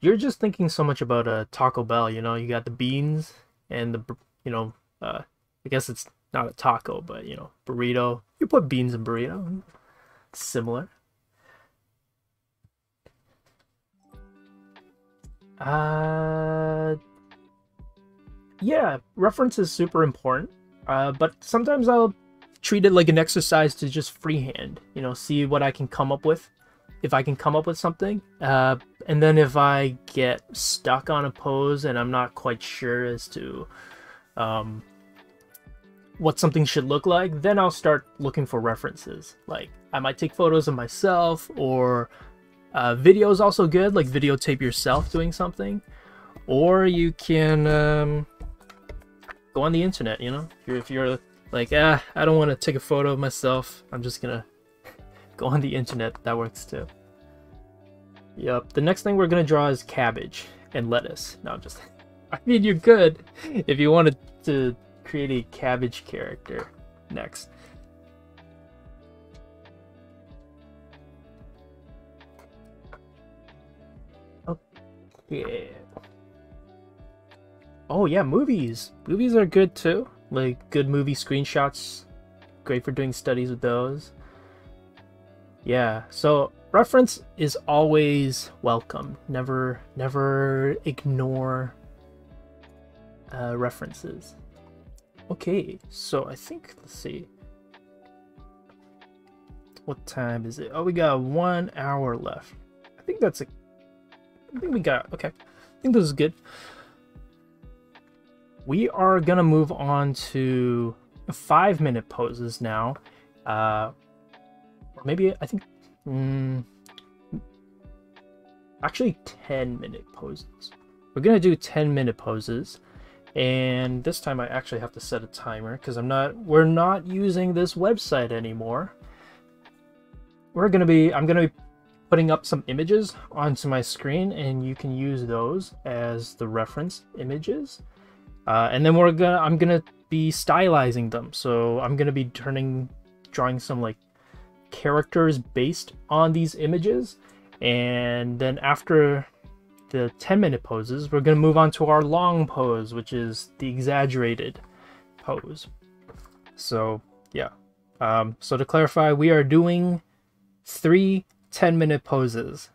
You're just thinking so much about a Taco Bell, you know, you got the beans and the, you know, I guess it's not a taco, but, you know, burrito. You put beans in burrito. It's similar. Yeah, reference is super important. But sometimes I'll treat it like an exercise to just freehand, you know, see what I can come up with, if I can come up with something. And then if I get stuck on a pose and I'm not quite sure as to what something should look like, then I'll start looking for references. Like, I might take photos of myself, or video is also good, like videotape yourself doing something, or you can go on the internet, you know, if you're like, ah, I don't want to take a photo of myself, I'm just gonna go on the internet. That works too. Yep, the next thing we're gonna draw is cabbage and lettuce. No, I'm just, I mean, you're good if you wanted to create a cabbage character next. Okay. Oh yeah, movies. Movies are good too. Like, good movie screenshots. Great for doing studies with those. Yeah, so reference is always welcome. Never ignore references. Okay, so I think, let's see, what time is it? Oh, we got 1 hour left. I think that's a, I think we got, okay, I think this is good. We are gonna move on to 5-minute poses now. Maybe, I think, actually 10-minute poses. We're gonna do 10-minute poses. And this time I actually have to set a timer, because we're not using this website anymore. I'm gonna be putting up some images onto my screen, and you can use those as the reference images. And then I'm gonna be stylizing them. So I'm gonna be drawing some like characters based on these images. And then after the 10-minute poses, we're going to move on to our long pose, which is the exaggerated pose. So yeah, so to clarify, we are doing 3 10-minute poses,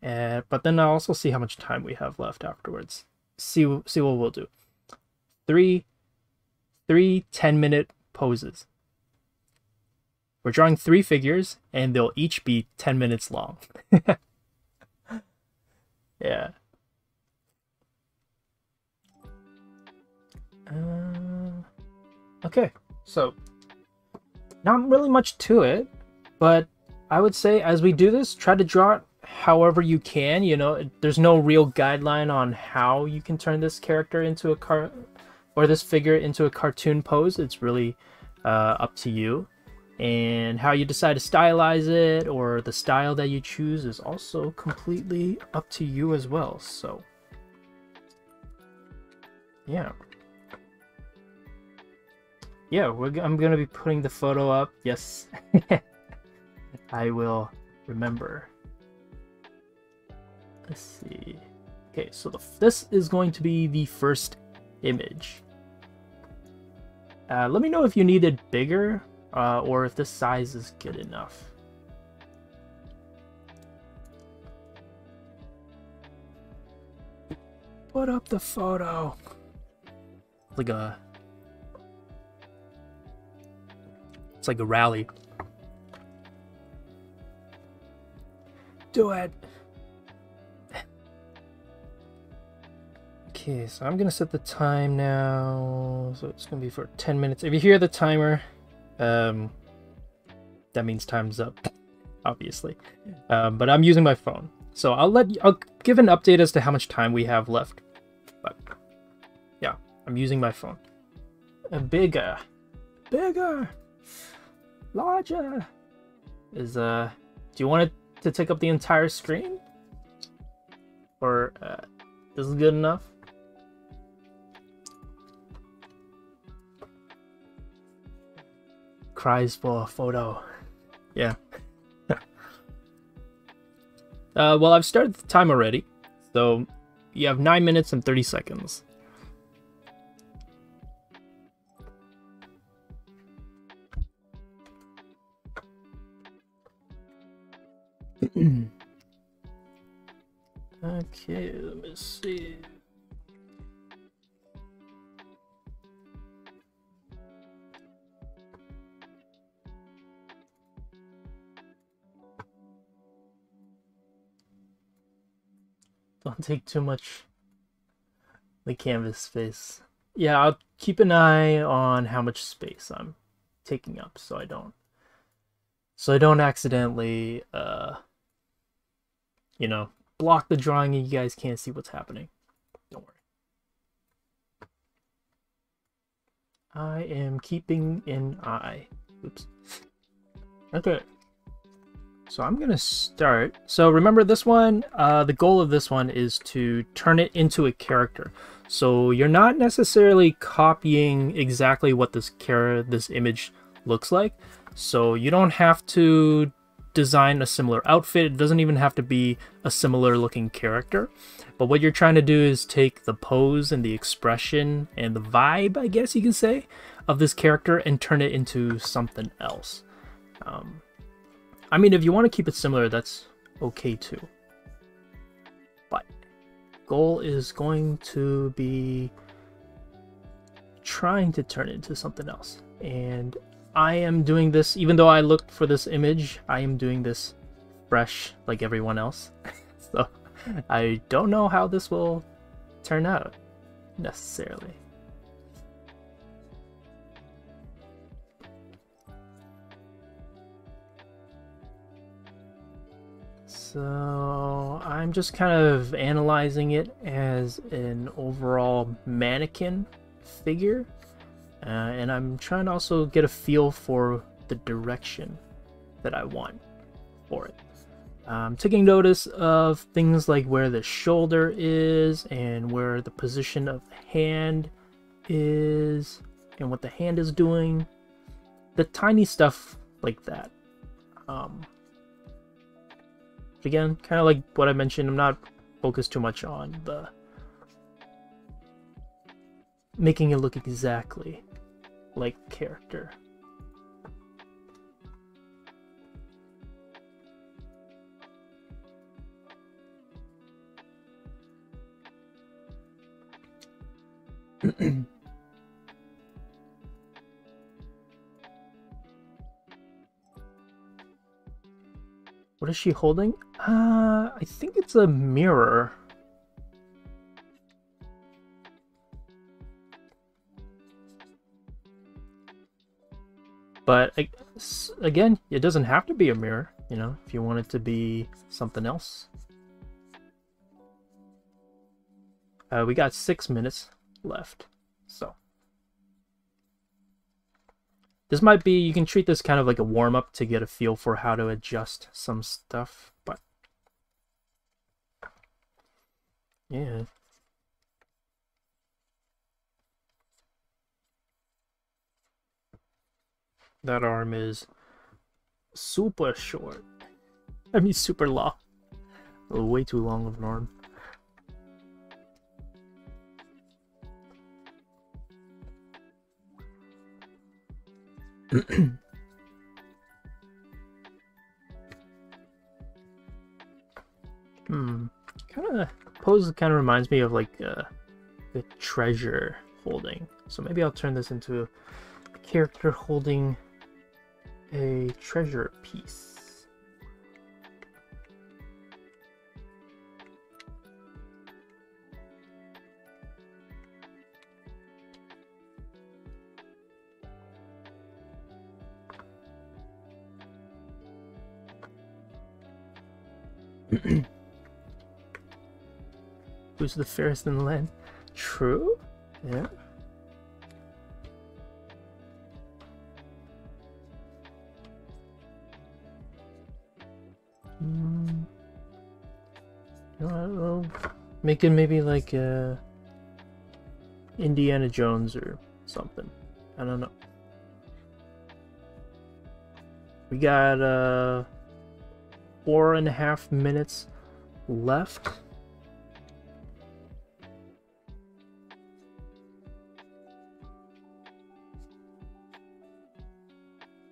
and but then I'll also see how much time we have left afterwards. See what we'll do. Three 10-minute poses. We're drawing 3 figures, and they'll each be 10 minutes long. Yeah. Okay, so not really much to it, but I would say as we do this, try to draw it however you can. You know, there's no real guideline on how you can turn this character into a figure into a cartoon pose. It's really up to you, and how you decide to stylize it or the style that you choose is also completely up to you as well. So yeah, I'm gonna be putting the photo up. Yes. I will remember. Let's see. Okay, so this is going to be the first image. Let me know if you need it bigger or if this size is good enough. Put up the photo. It's like a rally. Do it. Okay, so I'm gonna set the time now, so it's gonna be for 10 minutes. If you hear the timer, that means time's up, obviously. But I'm using my phone, so I'll give an update as to how much time we have left. But yeah, I'm using my phone. Bigger, larger is do you want it to take up the entire screen, or this is good enough? Cries for a photo. Yeah. Well, I've started the time already, so you have 9 minutes and 30 seconds. Okay, let me see. Don't take too much the canvas space. Yeah, I'll keep an eye on how much space I'm taking up, so I don't accidentally you know, block the drawing and you guys can't see what's happening. Don't worry. I am keeping an eye. Oops. Okay. So I'm going to start. So remember this one, the goal of this one is to turn it into a character. So you're not necessarily copying exactly what this image looks like. So you don't have to design a similar outfit. It doesn't even have to be a similar looking character, but what you're trying to do is take the pose and the expression and the vibe, I guess you can say, of this character and turn it into something else. I mean, if you want to keep it similar, that's okay too, but goal is going to be trying to turn it into something else. And I am doing this, even though I looked for this image, I am doing this fresh like everyone else. So I don't know how this will turn out necessarily. So I'm just kind of analyzing it as an overall mannequin figure. And I'm trying to also get a feel for the direction that I want for it. I'm taking notice of things like where the shoulder is and where the position of the hand is and what the hand is doing. The tiny stuff like that. Again, kind of like what I mentioned, I'm not focused too much on the making it look exactly like character. What is she holding? I think it's a mirror. But again, it doesn't have to be a mirror. You know, if you want it to be something else. We got 6 minutes left, so this might be, you can treat this kind of like a warm-up to get a feel for how to adjust some stuff, but yeah. That arm is super short. I mean, super long. Way too long of an arm. Kind of pose kind of reminds me of like the treasure holding. So maybe I'll turn this into a character holding a treasure piece. Who's the fairest in the land? True? Yeah. No, I don't know. Make it maybe like Indiana Jones or something. I don't know. We got 4.5 minutes left.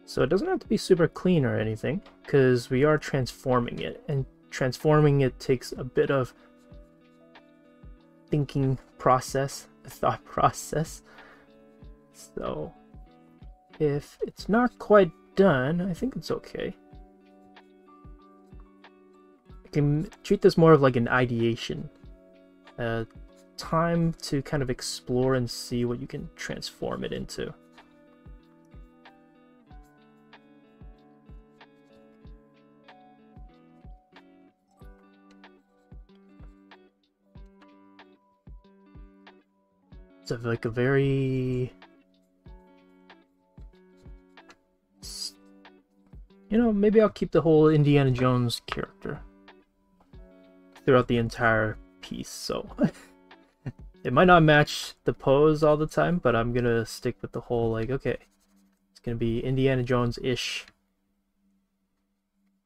So it doesn't have to be super clean or anything, because we are transforming it, and transforming it takes a bit of thinking process, a thought process. So if it's not quite done, I think it's okay. I can treat this more of like an ideation, time to kind of explore and see what you can transform it into. It's like a very, you know, maybe I'll keep the whole Indiana Jones character throughout the entire piece, so it might not match the pose all the time, but I'm gonna stick with the whole, like, okay, it's gonna be Indiana Jones-ish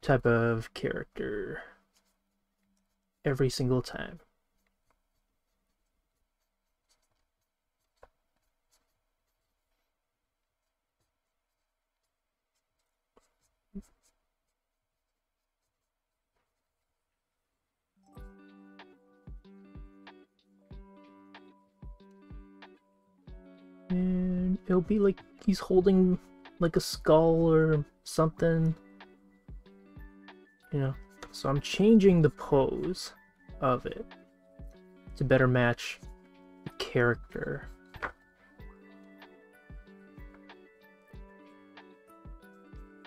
type of character every single time. And it'll be like he's holding like a skull or something, you know. So I'm changing the pose of it to better match the character.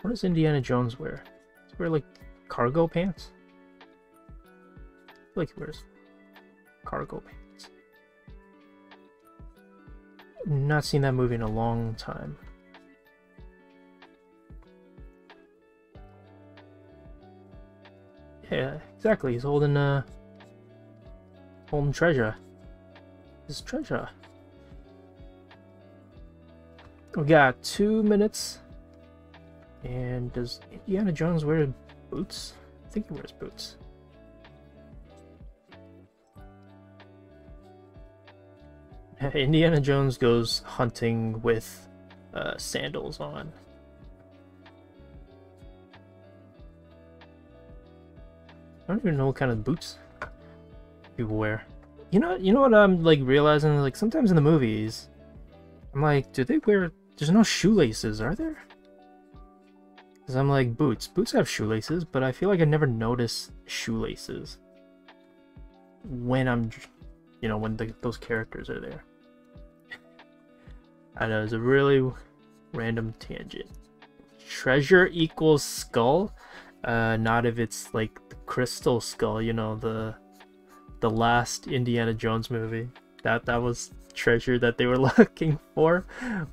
What does Indiana Jones wear? Does he wear like cargo pants? I feel like he wears cargo pants. Not seen that movie in a long time. Yeah, exactly. He's holding treasure. His treasure. We got 2 minutes. And does Indiana Jones wear boots? I think he wears boots. Indiana Jones goes hunting with sandals on. I don't even know what kind of boots people wear. You know what I'm like realizing? Like sometimes in the movies, I'm like, do they wear? There's no shoelaces, are there? Because I'm like, boots have shoelaces, but I feel like I never notice shoelaces when I'm, you know, when those characters are there. I know, it's a really random tangent. Treasure equals skull? Not if it's like the Crystal Skull, you know, the last Indiana Jones movie. That was treasure that they were looking for.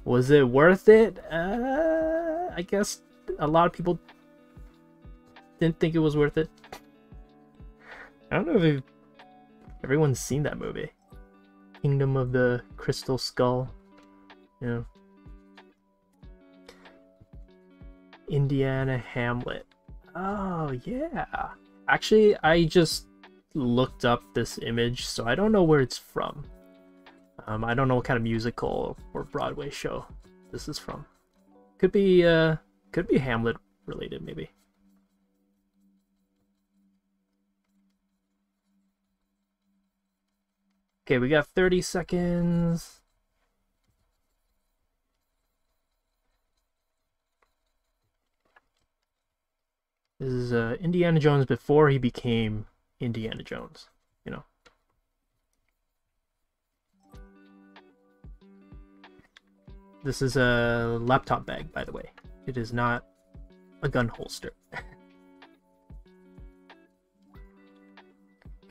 Was it worth it? I guess a lot of people didn't think it was worth it. I don't know if everyone's seen that movie. Kingdom of the Crystal Skull. Yeah. Indiana Hamlet. Oh, yeah. Actually, I just looked up this image, so I don't know where it's from. I don't know what kind of musical or Broadway show this is from. Could be Hamlet related, maybe. Okay, we got 30 seconds. This is Indiana Jones before he became Indiana Jones, you know. This is a laptop bag, by the way. It is not a gun holster.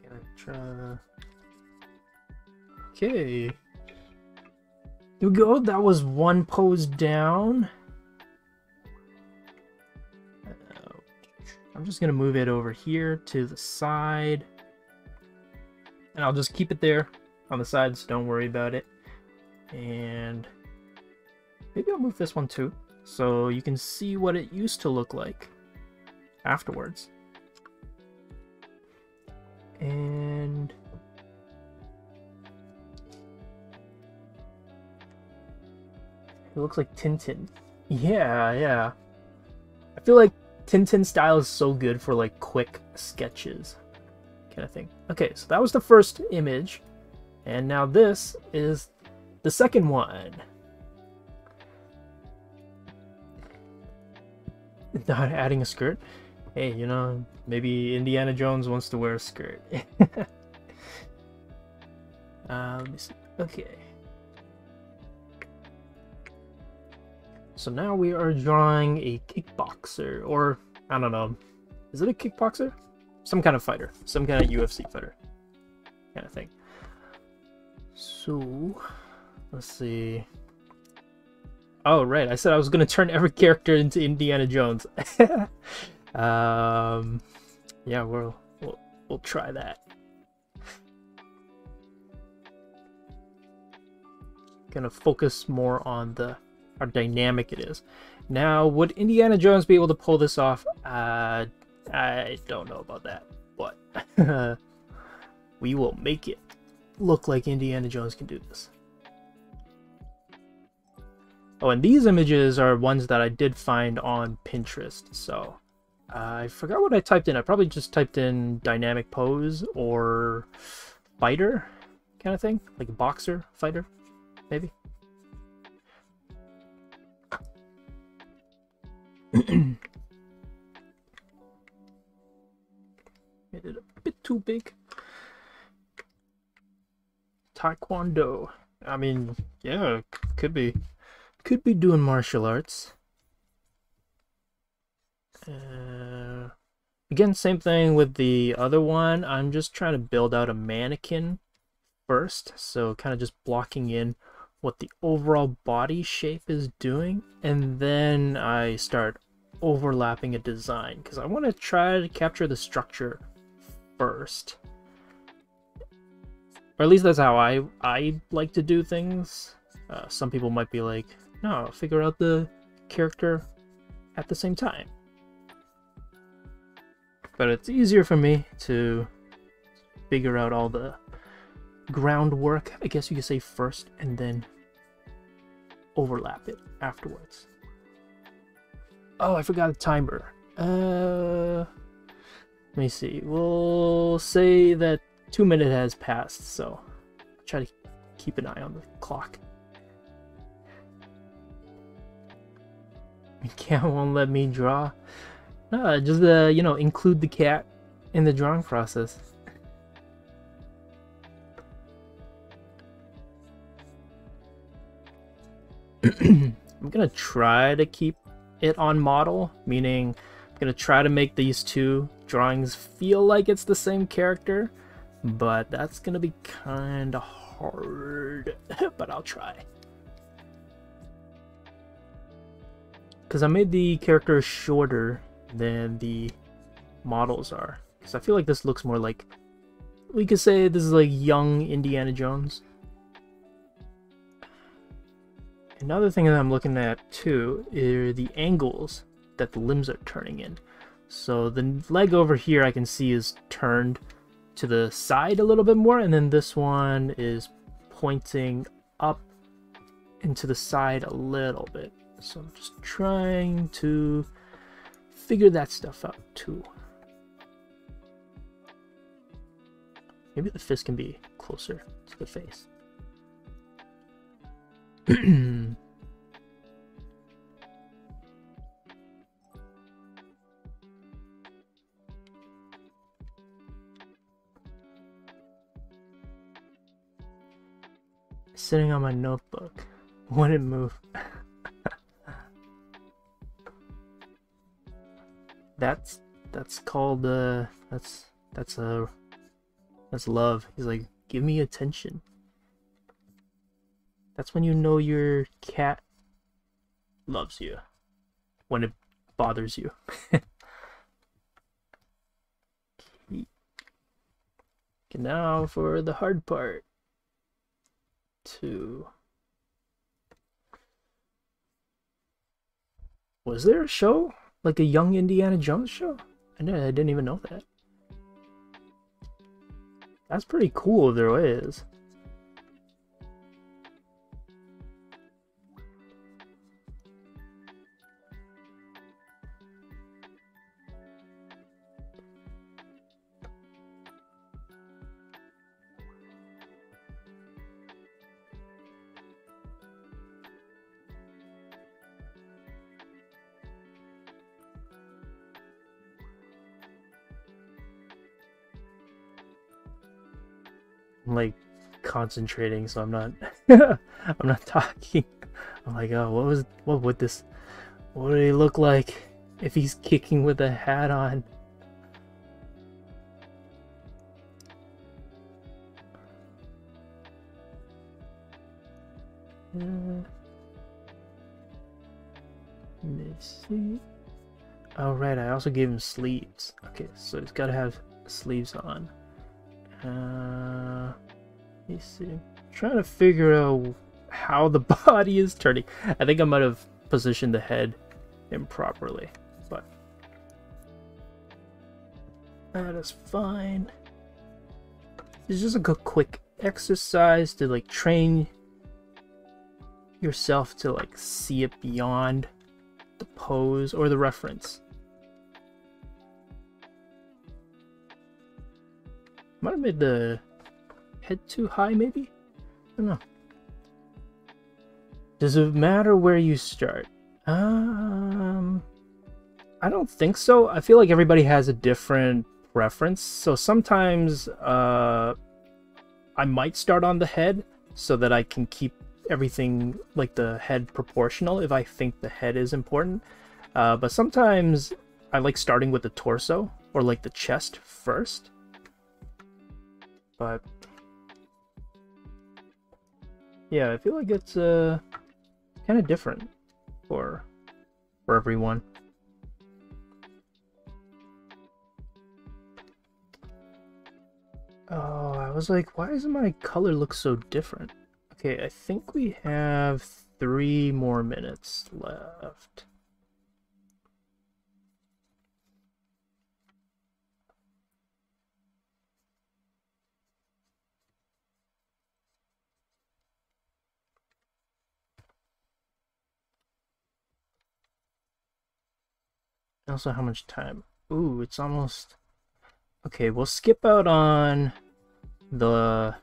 Gonna try. Okay. Here we go. That was one pose down. I'm just gonna move it over here to the side, and I'll just keep it there on the sides. Don't worry about it. And maybe I'll move this one too, so you can see what it used to look like afterwards. And it looks like Tintin. Yeah. I feel like Tintin style is so good for like quick sketches kind of thing. Okay, so that was the first image, and now this is the second one. Not adding a skirt. Hey, you know, maybe Indiana Jones wants to wear a skirt. Let me see. Okay. So now we are drawing a kickboxer, or I don't know, is it a kickboxer? Some kind of fighter, some kind of UFC fighter kind of thing. So let's see. Oh, right, I said I was going to turn every character into Indiana Jones. Yeah, we'll try that. Gonna focus more on the how dynamic it is. Now, would Indiana Jones be able to pull this off? I don't know about that, but we will make it look like Indiana Jones can do this. Oh, and these images are ones that I did find on Pinterest, so I forgot what I typed in. I probably just typed in dynamic pose or fighter kind of thing, like a boxer fighter maybe. Made it a bit too big. Taekwondo. I mean, yeah, could be doing martial arts. Again, same thing with the other one. I'm just trying to build out a mannequin first, so kind of just blocking in what the overall body shape is doing, and then I start overlapping a design, because I want to try to capture the structure first, or at least that's how I like to do things. Some people might be like, no, figure out the character at the same time, but it's easier for me to figure out all the groundwork, I guess you could say, first, and then overlap it afterwards. Oh, I forgot a timer. Let me see. We'll say that 2 minutes has passed, so try to keep an eye on the clock. The cat won't let me draw. No, just you know, include the cat in the drawing process. I'm gonna try to keep it on model, meaning Gonna try to make these two drawings feel like it's the same character, but that's gonna be kind of hard, but I'll try. Because I made the character shorter than the models are. Because I feel like this looks more like, we could say this is like young Indiana Jones. Another thing that I'm looking at too are the angles that the limbs are turning in. So the leg over here I can see is turned to the side a little bit more, and then this one is pointing up and to the side a little bit. So I'm just trying to figure that stuff out too. Maybe the fist can be closer to the face. Sitting on my notebook, wouldn't move. That's love. He's like, give me attention. That's when you know your cat loves you, when it bothers you. Okay, now for the hard part. Was there a show? Like a young Indiana Jones show? I didn't even know that. That's pretty cool if there is. I'm like concentrating, so I'm not I'm not talking. I'm like, oh, what would he look like if he's kicking with a hat on? Let's see. All right, I also gave him sleeves. Okay, so he's got to have sleeves on. Let me see. I'm trying to figure out how the body is turning. I think I might have positioned the head improperly, but that is fine. It's just like a quick exercise to like train yourself to like see it beyond the pose or the reference. Might have made the head too high, maybe? I don't know. Does it matter where you start? I don't think so. I feel like everybody has a different preference. So sometimes I might start on the head so that I can keep everything, like the head, proportional if I think the head is important. But sometimes I like starting with the torso or like the chest first. But yeah, I feel like it's kind of different for everyone. Oh, I was like, why does my color look so different? Okay, I think we have 3 more minutes left. Also, how much time? Ooh, it's almost... Okay, we'll skip out on the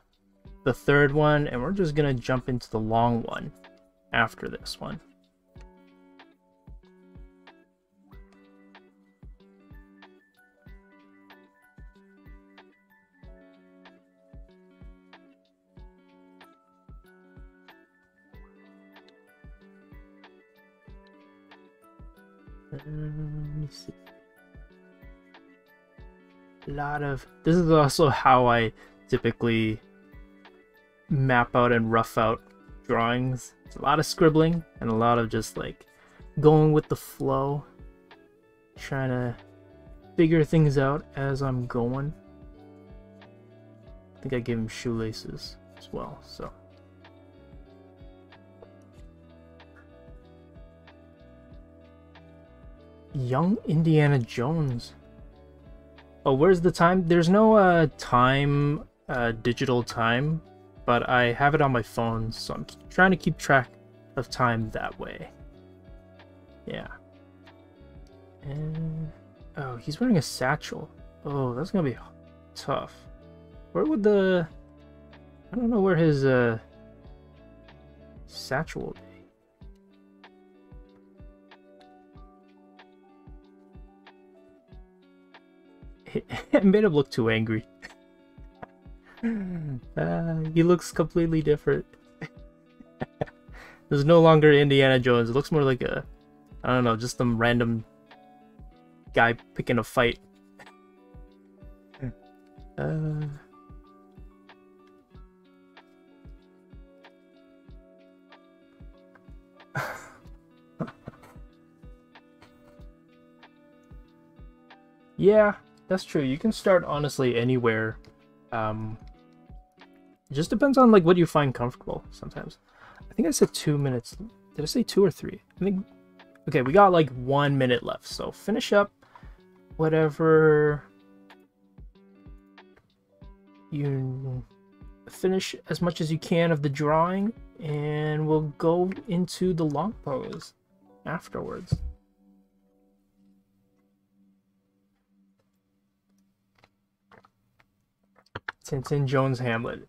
third one, and we're just gonna jump into the long one after this one. Let me see. This is also how I typically map out and rough out drawings. It's a lot of scribbling and a lot of just like going with the flow, trying to figure things out as I'm going. I think I gave him shoelaces as well, so. Young Indiana Jones. Oh, where's the time? There's no time, digital time, but I have it on my phone, so I'm trying to keep track of time that way. Yeah. And oh, he's wearing a satchel. Oh, that's gonna be tough. Where would the... I don't know where his satchel will be. It made him look too angry. He looks completely different. There's no longer Indiana Jones. It looks more like a, I don't know, just some random guy picking a fight. Yeah. That's true. You can start honestly anywhere. It just depends on like what you find comfortable sometimes. I think I said 2 minutes. Did I say 2 or 3? I think, okay, we got like 1 minute left. So finish up whatever you finish as much as you can of the drawing, and we'll go into the long pose afterwards. Tintin Jones Hamlet.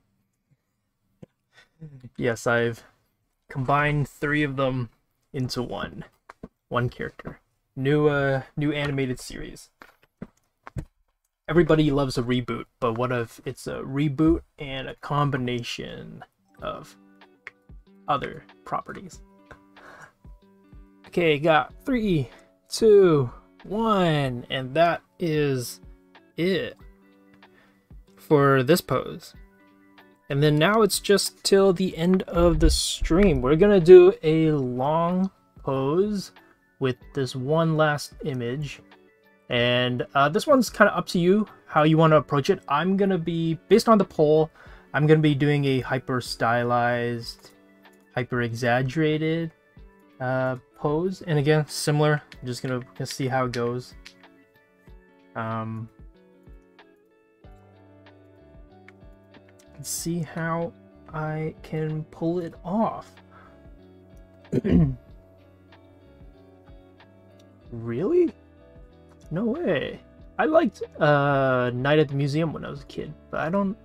Yes, I've combined 3 of them into one character. New animated series. Everybody loves a reboot, but what if it's a reboot and a combination of other properties? Okay, got 3, 2, 1, and that is it for this pose. And then now it's just till the end of the stream. We're gonna do a long pose with this one last image, and this one's kind of up to you how you want to approach it. I'm gonna be, based on the poll, I'm gonna be doing a hyper stylized, hyper exaggerated pose, and again similar, I'm just gonna see how it goes. See how I can pull it off. Really? No way. I liked Night at the Museum when I was a kid, but I don't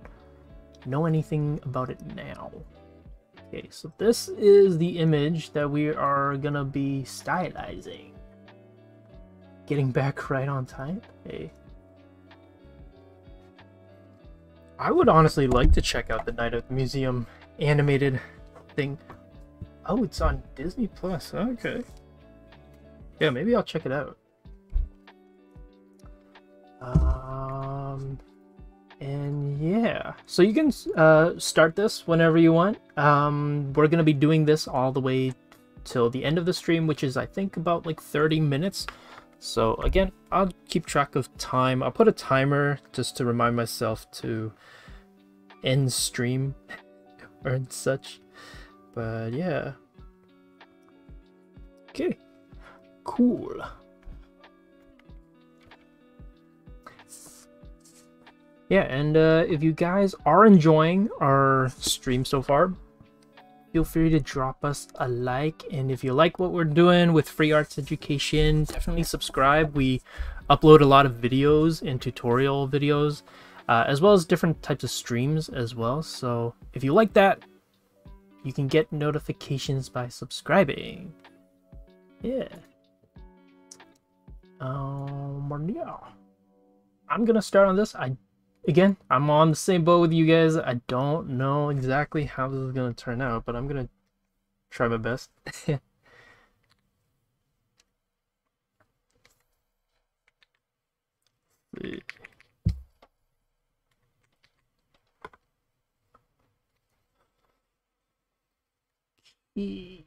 know anything about it now. Okay, so this is the image that we are gonna be stylizing. Getting back right on time. Hey. I would honestly like to check out the Night of the Museum animated thing. Oh, it's on Disney Plus. Okay. Yeah, maybe I'll check it out. And yeah. So you can start this whenever you want. We're going to be doing this all the way till the end of the stream, which is, I think, about like 30 minutes. So again, I'll keep track of time. I'll put a timer just to remind myself to end stream or such. But yeah. Okay. Cool. Yeah, and if you guys are enjoying our stream so far, feel free to drop us a like, and if you like what we're doing with free arts education, definitely subscribe. We upload a lot of videos and tutorial videos, as well as different types of streams as well. So if you like that, you can get notifications by subscribing. Yeah. Yeah. I'm gonna start on this. Again, I'm on the same boat with you guys. I don't know exactly how this is going to turn out, but I'm going to try my best. Yeah.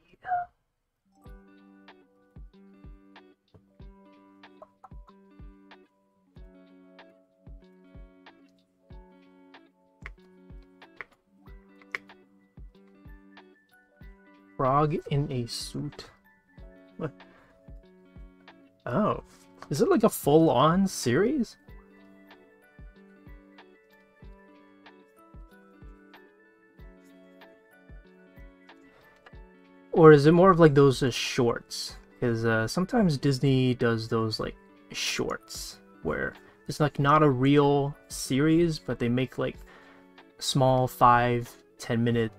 Frog in a suit. What? Oh, is it like a full-on series? Or is it more of like those shorts? Because sometimes Disney does those like shorts where it's like not a real series, but they make like small 5-10 minute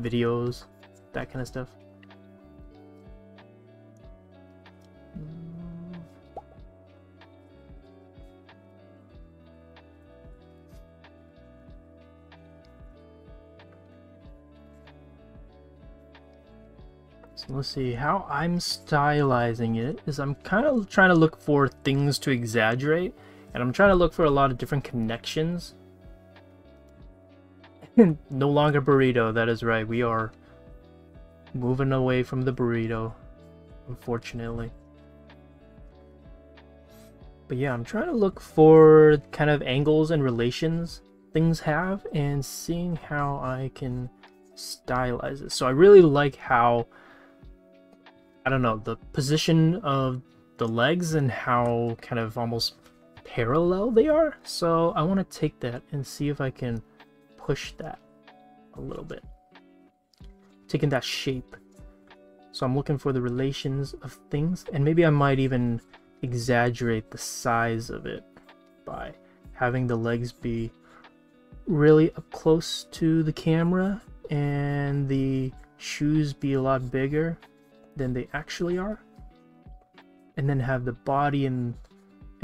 videos, that kind of stuff. Let's see, how I'm stylizing it is I'm kind of trying to look for things to exaggerate, and I'm trying to look for a lot of different connections. No longer burrito, that is right. We are moving away from the burrito, unfortunately. But yeah, I'm trying to look for kind of angles and relations things have and seeing how I can stylize it. So I really like how, I don't know, the position of the legs and how kind of almost parallel they are. So I want to take that and see if I can push that a little bit. Taking that shape. So I'm looking for the relations of things, and maybe I might even exaggerate the size of it by having the legs be really up close to the camera and the shoes be a lot bigger than they actually are, and then have the body and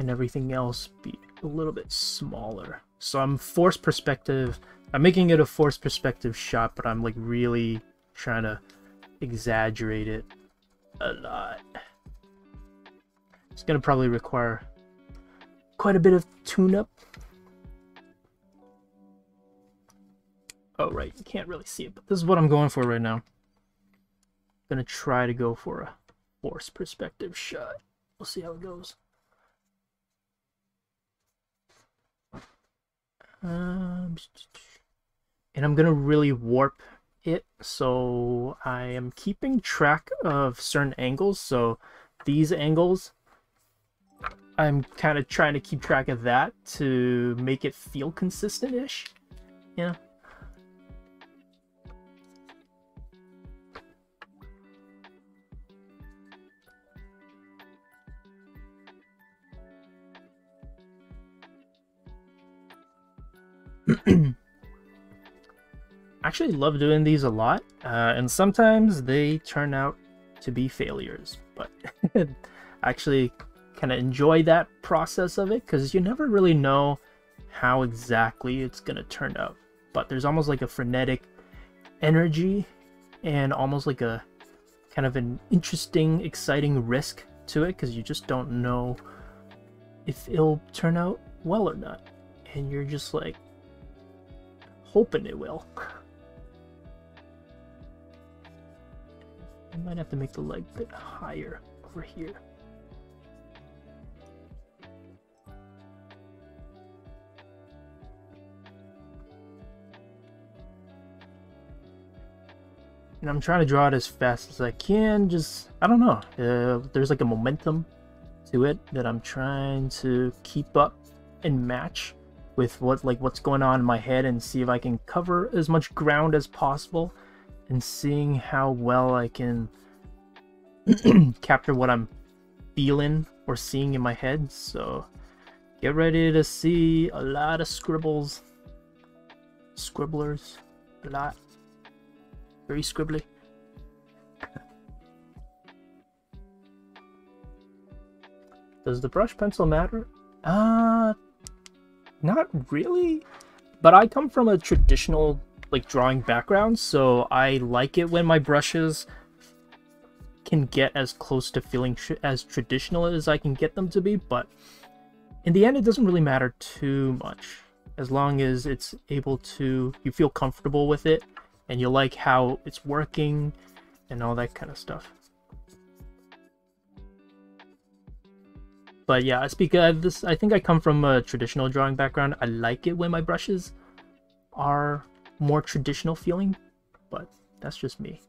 everything else be a little bit smaller. So I'm forced perspective, I'm making it a forced perspective shot, but I'm like really trying to exaggerate it a lot. It's gonna probably require quite a bit of tune-up. Oh right, you can't really see it, but this is what I'm going for right now. Gonna try to go for a forced perspective shot. We'll see how it goes. And I'm gonna really warp it, so I am keeping track of certain angles. So these angles, I'm kind of trying to keep track of that to make it feel consistent-ish. Yeah. Actually love doing these a lot, and sometimes they turn out to be failures, but I actually kind of enjoy that process of it because you never really know how exactly it's gonna turn out, but there's almost like a frenetic energy and almost like a kind of an interesting, exciting risk to it because you just don't know if it'll turn out well or not, and you're just like hoping it will. I might have to make the leg a bit higher over here. And I'm trying to draw it as fast as I can. Just, I don't know. There's like a momentum to it that I'm trying to keep up and match with what's going on in my head, and see if I can cover as much ground as possible, and seeing how well I can capture what I'm feeling or seeing in my head. So get ready to see a lot of scribbles, scribblers, a lot, very scribbly. Does the brush pencil matter? Not really, but I come from a traditional like drawing background, so I like it when my brushes can get as close to feeling as traditional as I can get them to be, but in the end it doesn't really matter too much as long as it's able to, you feel comfortable with it and you like how it's working and all that kind of stuff. But yeah, I think I come from a traditional drawing background. I like it when my brushes are more traditional feeling, but that's just me.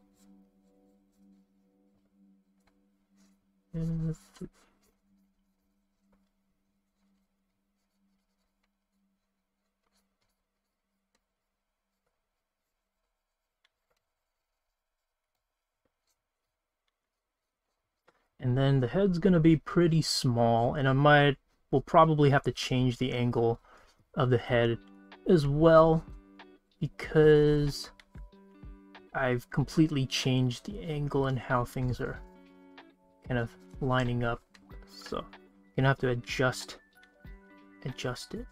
And let's see. And then the head's going to be pretty small, and we'll probably have to change the angle of the head as well, because I've completely changed the angle and how things are kind of lining up. So you're going to have to adjust it.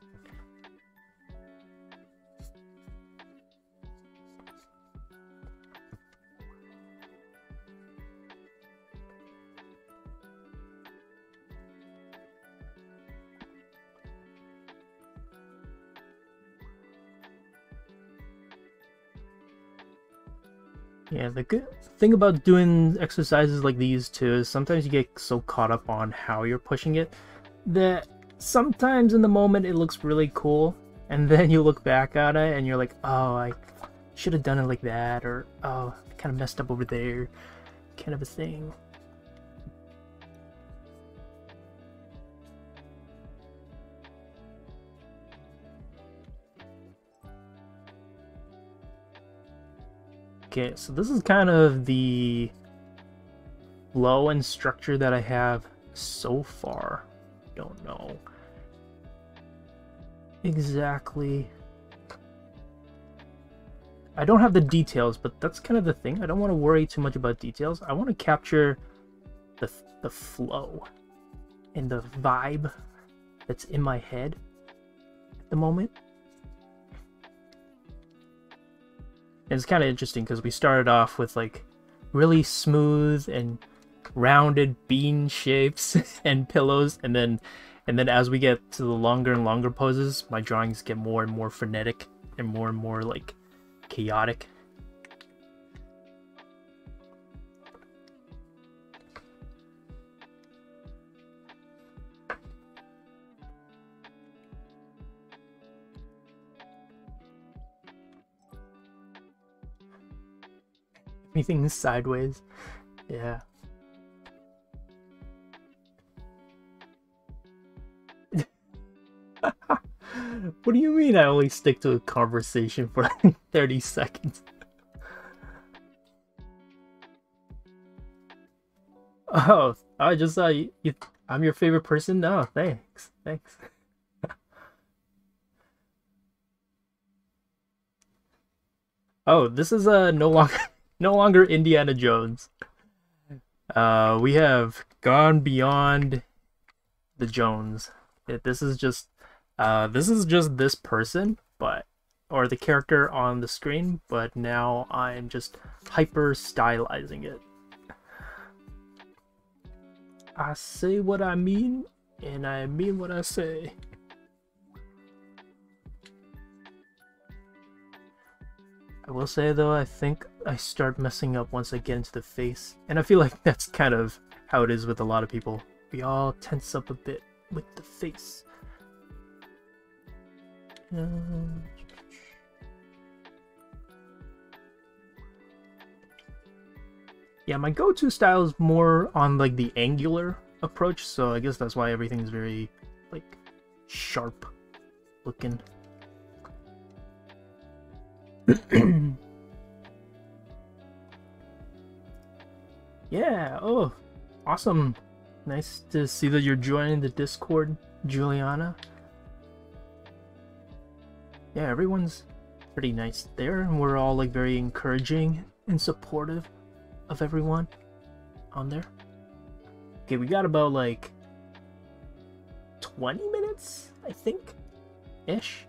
Yeah, the good thing about doing exercises like these too is sometimes you get so caught up on how you're pushing it that sometimes in the moment it looks really cool, and then you look back at it and you're like, oh, I should have done it like that, or oh, I kind of messed up over there, kind of a thing. Okay, so this is kind of the flow and structure that I have so far. Don't know exactly. I don't have the details, but that's kind of the thing. I don't want to worry too much about details. I want to capture the flow and the vibe that's in my head at the moment. It's kind of interesting because we started off with like really smooth and rounded bean shapes and pillows, and then as we get to the longer and longer poses, my drawings get more and more frenetic and more like chaotic. Anything sideways, yeah. What do you mean I only stick to a conversation for 30 seconds? Oh, I just saw you. I'm your favorite person? No, thanks. Thanks. Oh, this is no longer Indiana Jones. We have gone beyond the Jones. This is just this person, or the character on the screen, but now I'm just hyper stylizing it. I say what I mean, and I mean what I say. I will say though, I think I start messing up once I get into the face, and I feel like that's kind of how it is with a lot of people. We all tense up a bit with the face. Yeah, my go-to style is more on like the angular approach, so I guess that's why everything's very like sharp looking. Yeah, oh, awesome. Nice to see that you're joining the Discord, Juliana. Yeah, everyone's pretty nice there, and we're all like very encouraging and supportive of everyone on there. Okay, we got about like 20 minutes, I think, ish.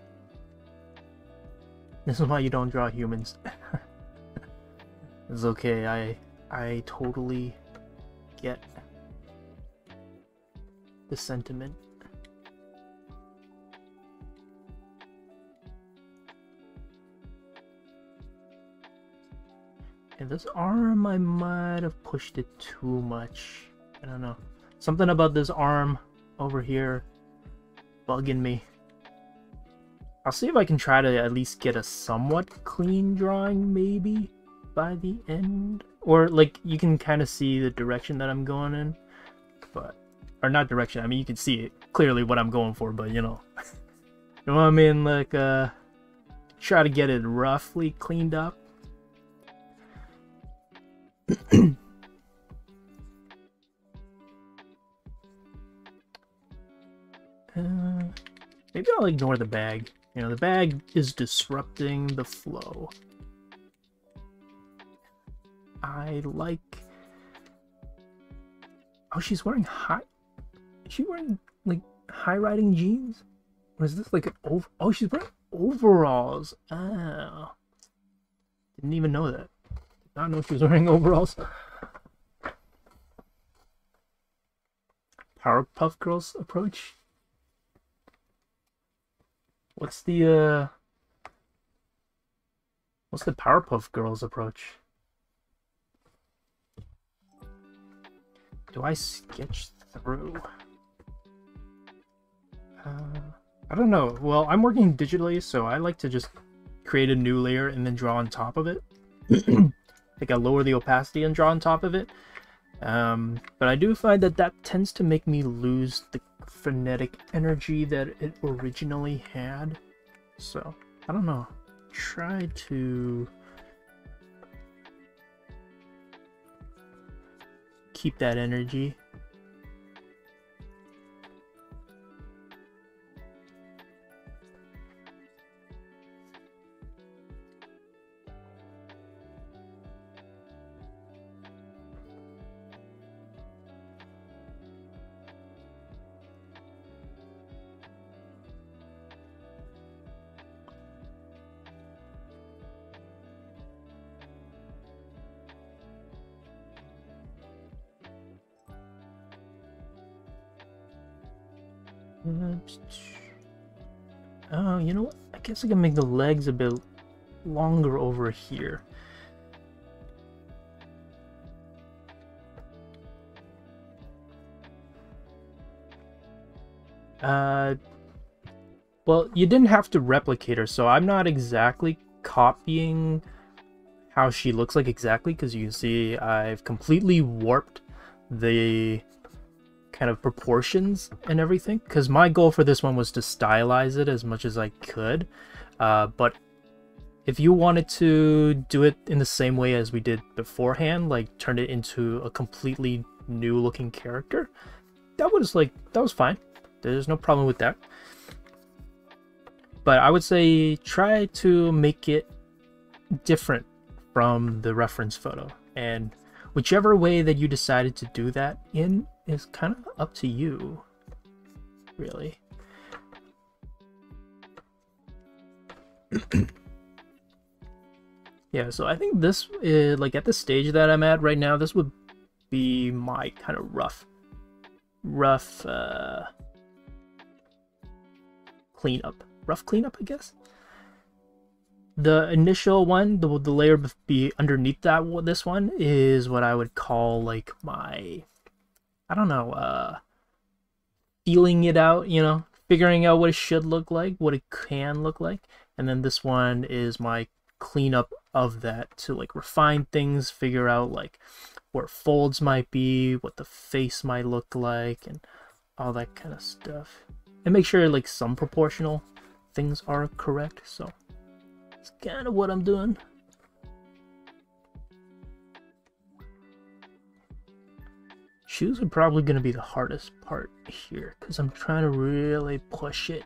This is why you don't draw humans. It's okay, I totally get the sentiment. And this arm, I might have pushed it too much. I don't know. Something about this arm over here bugging me. I'll see if I can try to at least get a somewhat clean drawing maybe by the end. Or like you can kind of see the direction that I'm going in. But, or not direction, I mean you can see it clearly what I'm going for, but you know. You know what I mean? Like try to get it roughly cleaned up. Maybe I'll ignore the bag. You know, the bag is disrupting the flow. I like... Oh, she's wearing high... Is she wearing, like, high-riding jeans? Or is this, like, an over... Oh, she's wearing overalls. Oh. Didn't even know that. Did not know she was wearing overalls. Powerpuff Girls approach? What's the Powerpuff Girls approach? Do I sketch through? I don't know. Well, I'm working digitally, so I like to just create a new layer and then draw on top of it. Like I lower the opacity and draw on top of it. But I do find that that tends to make me lose the phonetic energy that it originally had, so I don't know. Try to keep that energy. Oh, you know what? I guess I can make the legs a bit longer over here. Well, you didn't have to replicate her, so I'm not exactly copying how she looks like exactly, because you can see I've completely warped the kind of proportions and everything, because my goal for this one was to stylize it as much as I could, but if you wanted to do it in the same way as we did beforehand, like turn it into a completely new looking character, that was fine. There's no problem with that, but I would say try to make it different from the reference photo, and whichever way that you decided to do that in is kind of up to you, really. Yeah, so I think this is, like, at the stage that I'm at right now, this would be my kind of rough cleanup, I guess. The initial one, the layer be underneath that this one is what I would call, like, my, I don't know, feeling it out, you know, figuring out what it should look like, what it can look like. And then this one is my cleanup of that to, like, refine things, figure out, like, where folds might be, what the face might look like, and all that kind of stuff. And make sure, like, some proportional things are correct, so it's kind of what I'm doing. Shoes are probably going to be the hardest part here because I'm trying to really push it.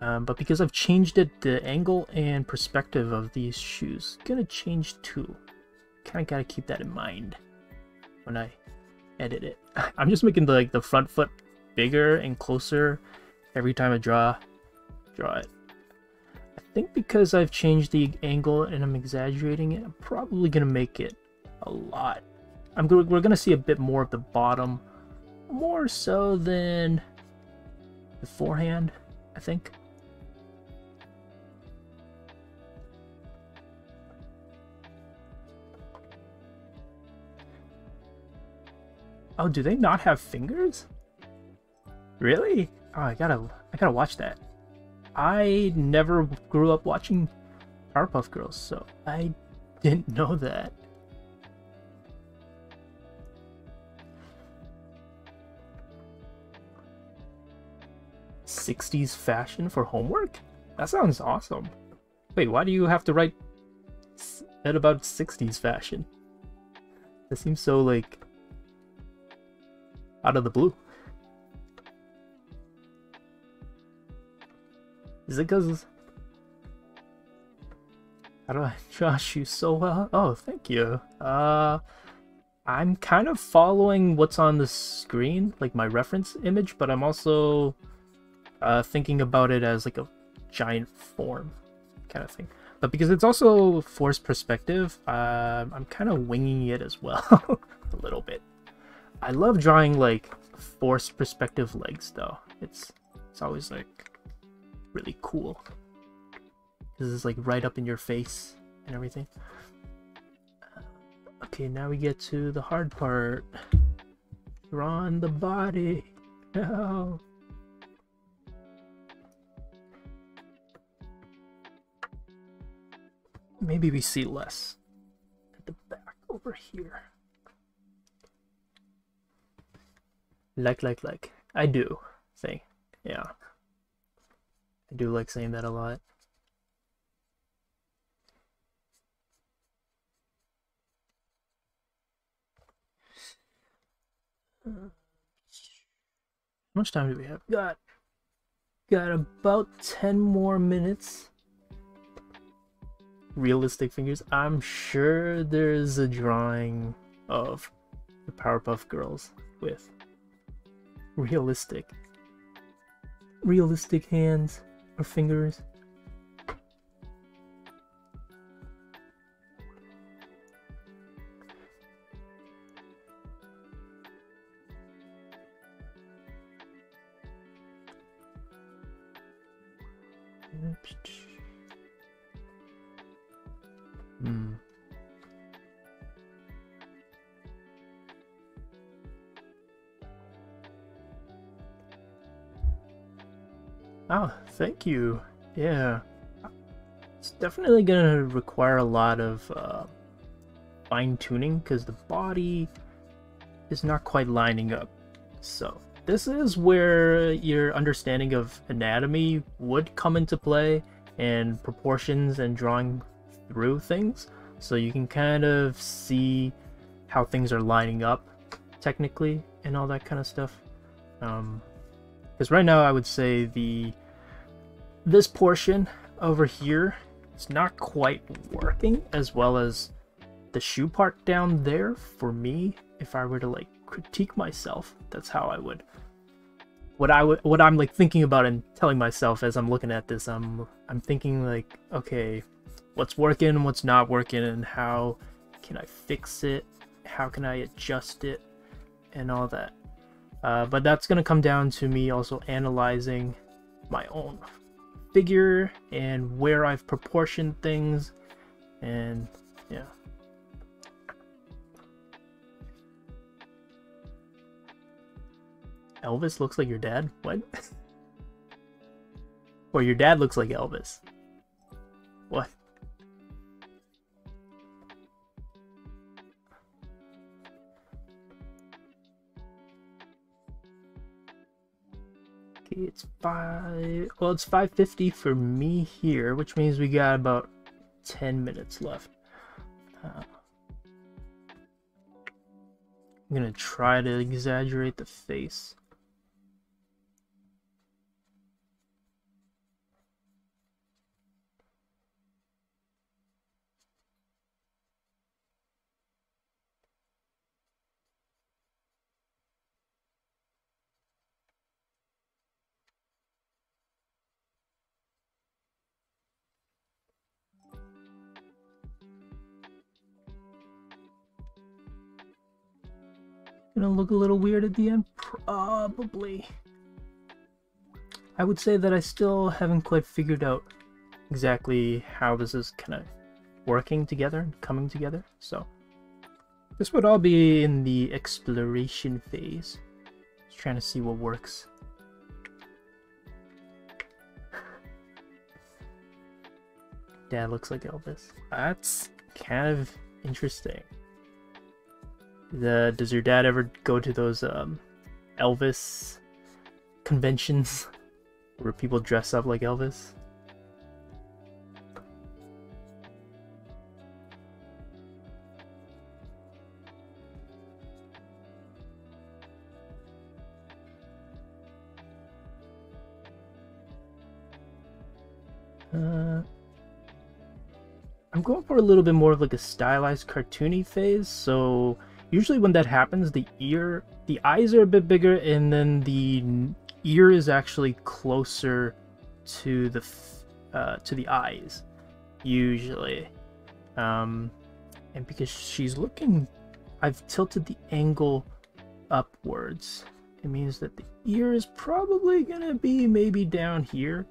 But because I've changed it, the angle and perspective of these shoes going to change too. Kind of got to keep that in mind when I edit it. I'm just making the front foot bigger and closer every time I draw it. I think because I've changed the angle and I'm exaggerating it, I'm probably going to make it a lot. We're going to see a bit more of the bottom, more so than beforehand, I think. Oh, do they not have fingers? Really? Oh, I gotta watch that. I never grew up watching Powerpuff Girls, so I didn't know that. '60s fashion for homework? That sounds awesome. Wait, why do you have to write that about '60s fashion? That seems so, like, out of the blue. Is it because... how do I Josh you so well? Oh, thank you. I'm kind of following what's on the screen, like my reference image, but I'm also thinking about it as like a giant form kind of thing. But because it's also forced perspective, I'm kind of winging it as well a little bit. I love drawing like forced perspective legs though. It's always like really cool. This is like right up in your face and everything. Okay, now we get to the hard part. Drawing the body. No. Maybe we see less at the back over here. Like. I do say, yeah. I do like saying that a lot. How much time do we have? Got about 10 more minutes. Realistic fingers. I'm sure there's a drawing of the Powerpuff Girls with realistic hands or fingers. Oh, thank you. Yeah, it's definitely gonna require a lot of fine-tuning because the body is not quite lining up. So this is where your understanding of anatomy would come into play, and proportions, and drawing through things, so you can kind of see how things are lining up technically and all that kind of stuff. Because right now I would say this portion over here is not quite working, as well as the shoe part down there. For me, if I were to like critique myself, that's how I would, what I'm like thinking about and telling myself as I'm looking at this. I'm thinking like, okay, what's working, what's not working, and how can I fix it? How can I adjust it, and all that. But that's going to come down to me also analyzing my own figure and where I've proportioned things, and yeah. Elvis looks like your dad? What? Or your dad looks like Elvis? What? It's 5, well, it's 5:50 for me here, which means we got about 10 minutes left. I'm gonna try to exaggerate the face. Gonna look a little weird at the end, probably. I would say that I still haven't quite figured out exactly how this is kind of working together and coming together, so This would all be in the exploration phase. Just trying to see what works. Dad looks like Elvis. That's kind of interesting. Does your dad ever go to those Elvis conventions where people dress up like Elvis? I'm going for a little bit more of like a stylized cartoony phase, so usually when that happens, the eyes are a bit bigger, and then the ear is actually closer to the eyes, usually. And because she's looking, I've tilted the angle upwards. It means that the ear is probably gonna be maybe down here.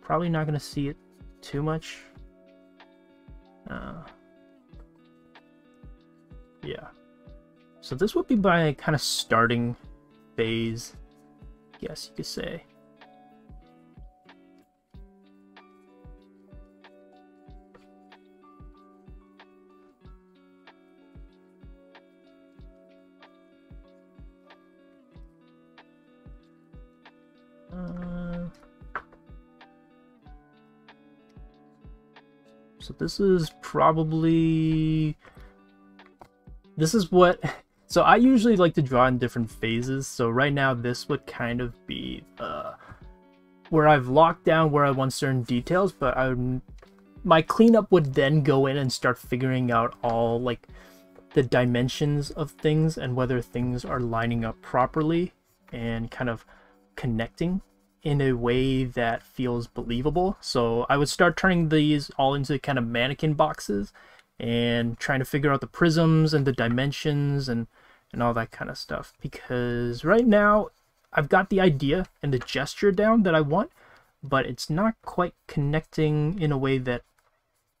Probably not gonna see it too much. Yeah. So this would be my kind of starting phase, I guess you could say. So this is probably, this is what, so I usually like to draw in different phases. So right now this would kind of be where I've locked down where I want certain details, but my cleanup would then go in and start figuring out all like the dimensions of things and whether things are lining up properly and kind of connecting in a way that feels believable. So I would start turning these all into kind of mannequin boxes and trying to figure out the prisms and the dimensions and all that kind of stuff, because right now I've got the idea and the gesture down that I want, but it's not quite connecting in a way that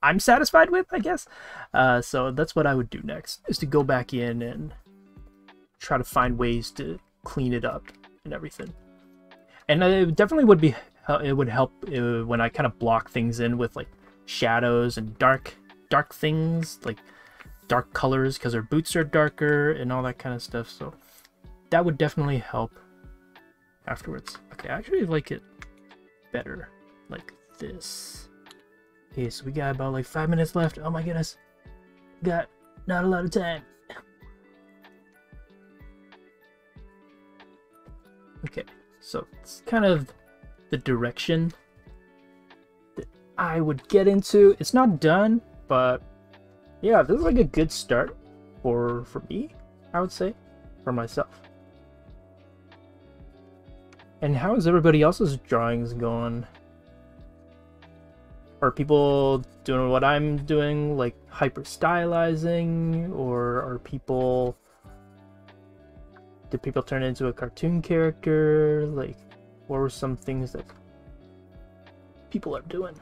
I'm satisfied with, I guess. So that's what I would do next, is to go back in and try to find ways to clean it up and everything. And it definitely would be, it would help when I kind of block things in with like shadows and dark things, like dark colors, because her boots are darker and all that kind of stuff. So that would definitely help afterwards. Okay, I actually like it better like this. Okay, so we got about like 5 minutes left. Oh my goodness, got not a lot of time. Okay. So it's kind of the direction that I would get into. It's not done, but yeah, this is like a good start for me, I would say, for myself. And how is everybody else's drawings going? Are people doing what I'm doing, like hyper stylizing, or are people? Did people turn into a cartoon character? Like, what were some things that people are doing?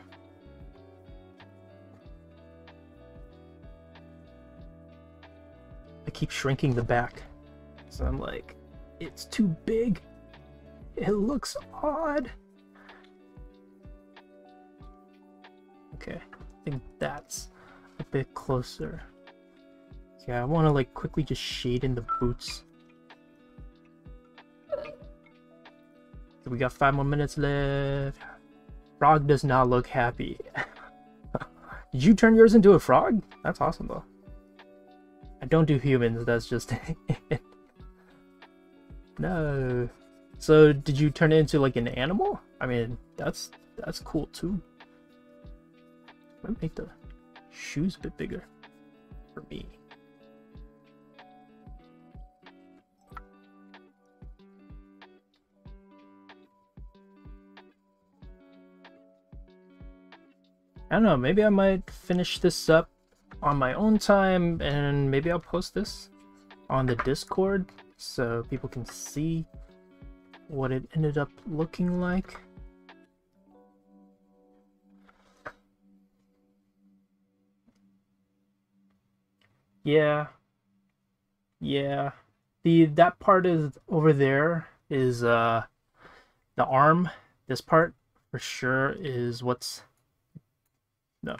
I keep shrinking the back. So I'm like, it's too big. It looks odd. Okay, I think that's a bit closer. Yeah, I want to like quickly just shade in the boots. We got 5 more minutes left. Frog does not look happy. Did you turn yours into a frog? That's awesome though. I don't do humans, that's just it. No. So did you turn it into like an animal? I mean, that's cool too. I'm gonna make the shoes a bit bigger for me. I don't know, maybe I might finish this up on my own time, and maybe I'll post this on the Discord so people can see what it ended up looking like. Yeah, Yeah. That part is over there is the arm. This part for sure is what's... No,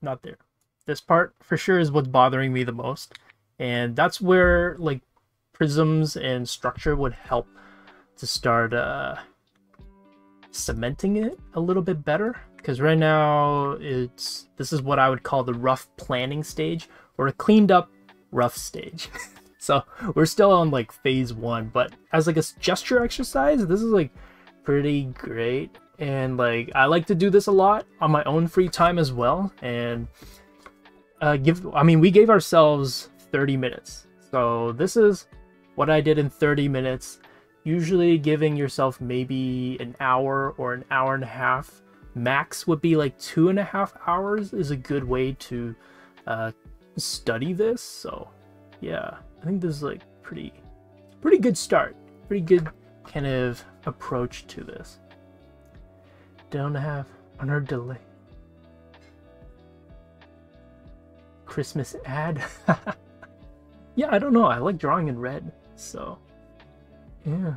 not there. This part for sure is what's bothering me the most. And that's where like prisms and structure would help to start cementing it a little bit better. Because right now this is what I would call the rough planning stage, or a cleaned up rough stage. So we're still on like phase one, but as like a gesture exercise, this is like pretty great. And like I like to do this a lot on my own free time as well. And we gave ourselves 30 minutes. So this is what I did in 30 minutes, usually giving yourself maybe an hour or an hour and a half. Max would be like 2.5 hours is a good way to study this. So yeah, I think this is like pretty good start, pretty good kind of approach to this. Don't have on her delay. Christmas ad. Yeah, I don't know. I like drawing in red, so yeah.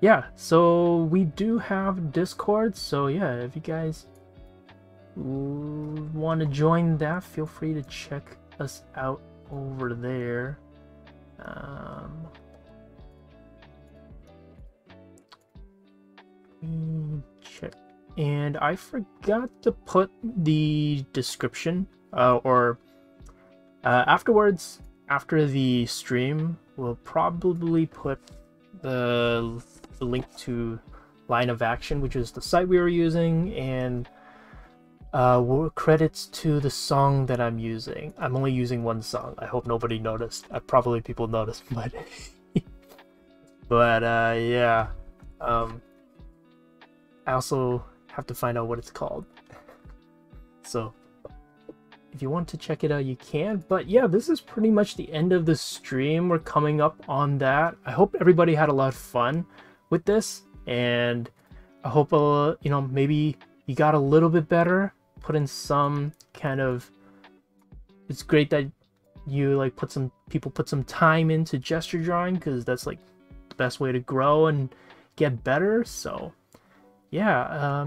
Yeah, so we do have Discord, so yeah, if you guys want to join that, feel free to check us out over there. Check. And I forgot to put the description, afterwards, after the stream, we'll probably put the link to Line of Action, which is the site we were using, and credits to the song that I'm using. I'm only using one song. I hope nobody noticed. Probably people noticed, but yeah. I also have to find out what it's called. So if you want to check it out, you can. But yeah, this is pretty much the end of the stream. We're coming up on that. I hope everybody had a lot of fun with this, and I hope you know, maybe you got a little bit better, put in some kind of... It's great that you like put some time into gesture drawing, because that's like the best way to grow and get better. So yeah,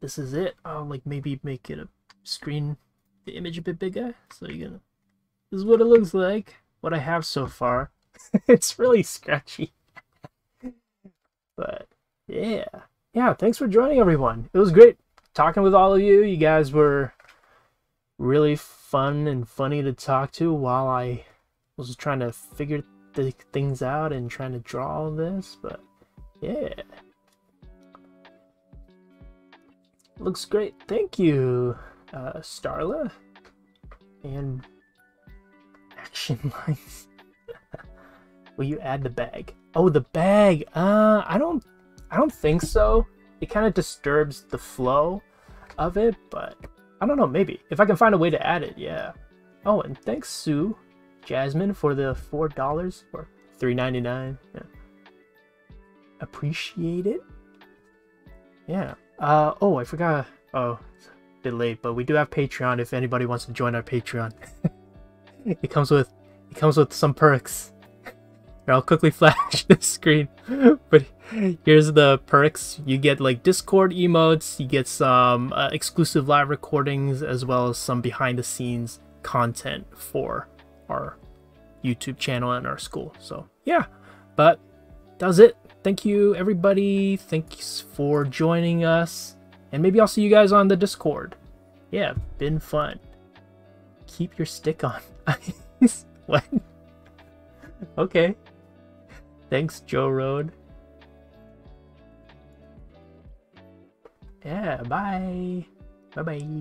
this is it. I'll like maybe make it a screen, the image a bit bigger, so you're gonna... This is what it looks like, what I have so far. It's really sketchy. But yeah, thanks for joining, everyone. It was great talking with all of you. You guys were really fun and funny to talk to while I was trying to figure the things out and trying to draw all this. But yeah, looks great. Thank you, Starla and Action Lines. Will you add the bag? Oh, the bag. I don't think so. It kind of disturbs the flow of it, but I don't know. Maybe if I can find a way to add it. Yeah. Oh, and thanks, Sue Jasmine, for the $4 or $3.99. Yeah. Appreciate it. Yeah. Oh, I forgot. Oh, it's a bit late, but we do have Patreon if anybody wants to join our Patreon. It comes with some perks. Here, I'll quickly flash this screen. But here's the perks. You get like Discord emotes, you get some exclusive live recordings, as well as some behind the scenes content for our YouTube channel and our school. So yeah, but that's it. Thank you, everybody. Thanks for joining us. And maybe I'll see you guys on the Discord. Yeah, been fun. Keep your stick on. What? Okay. Thanks, Joe Road. Yeah, bye. Bye-bye.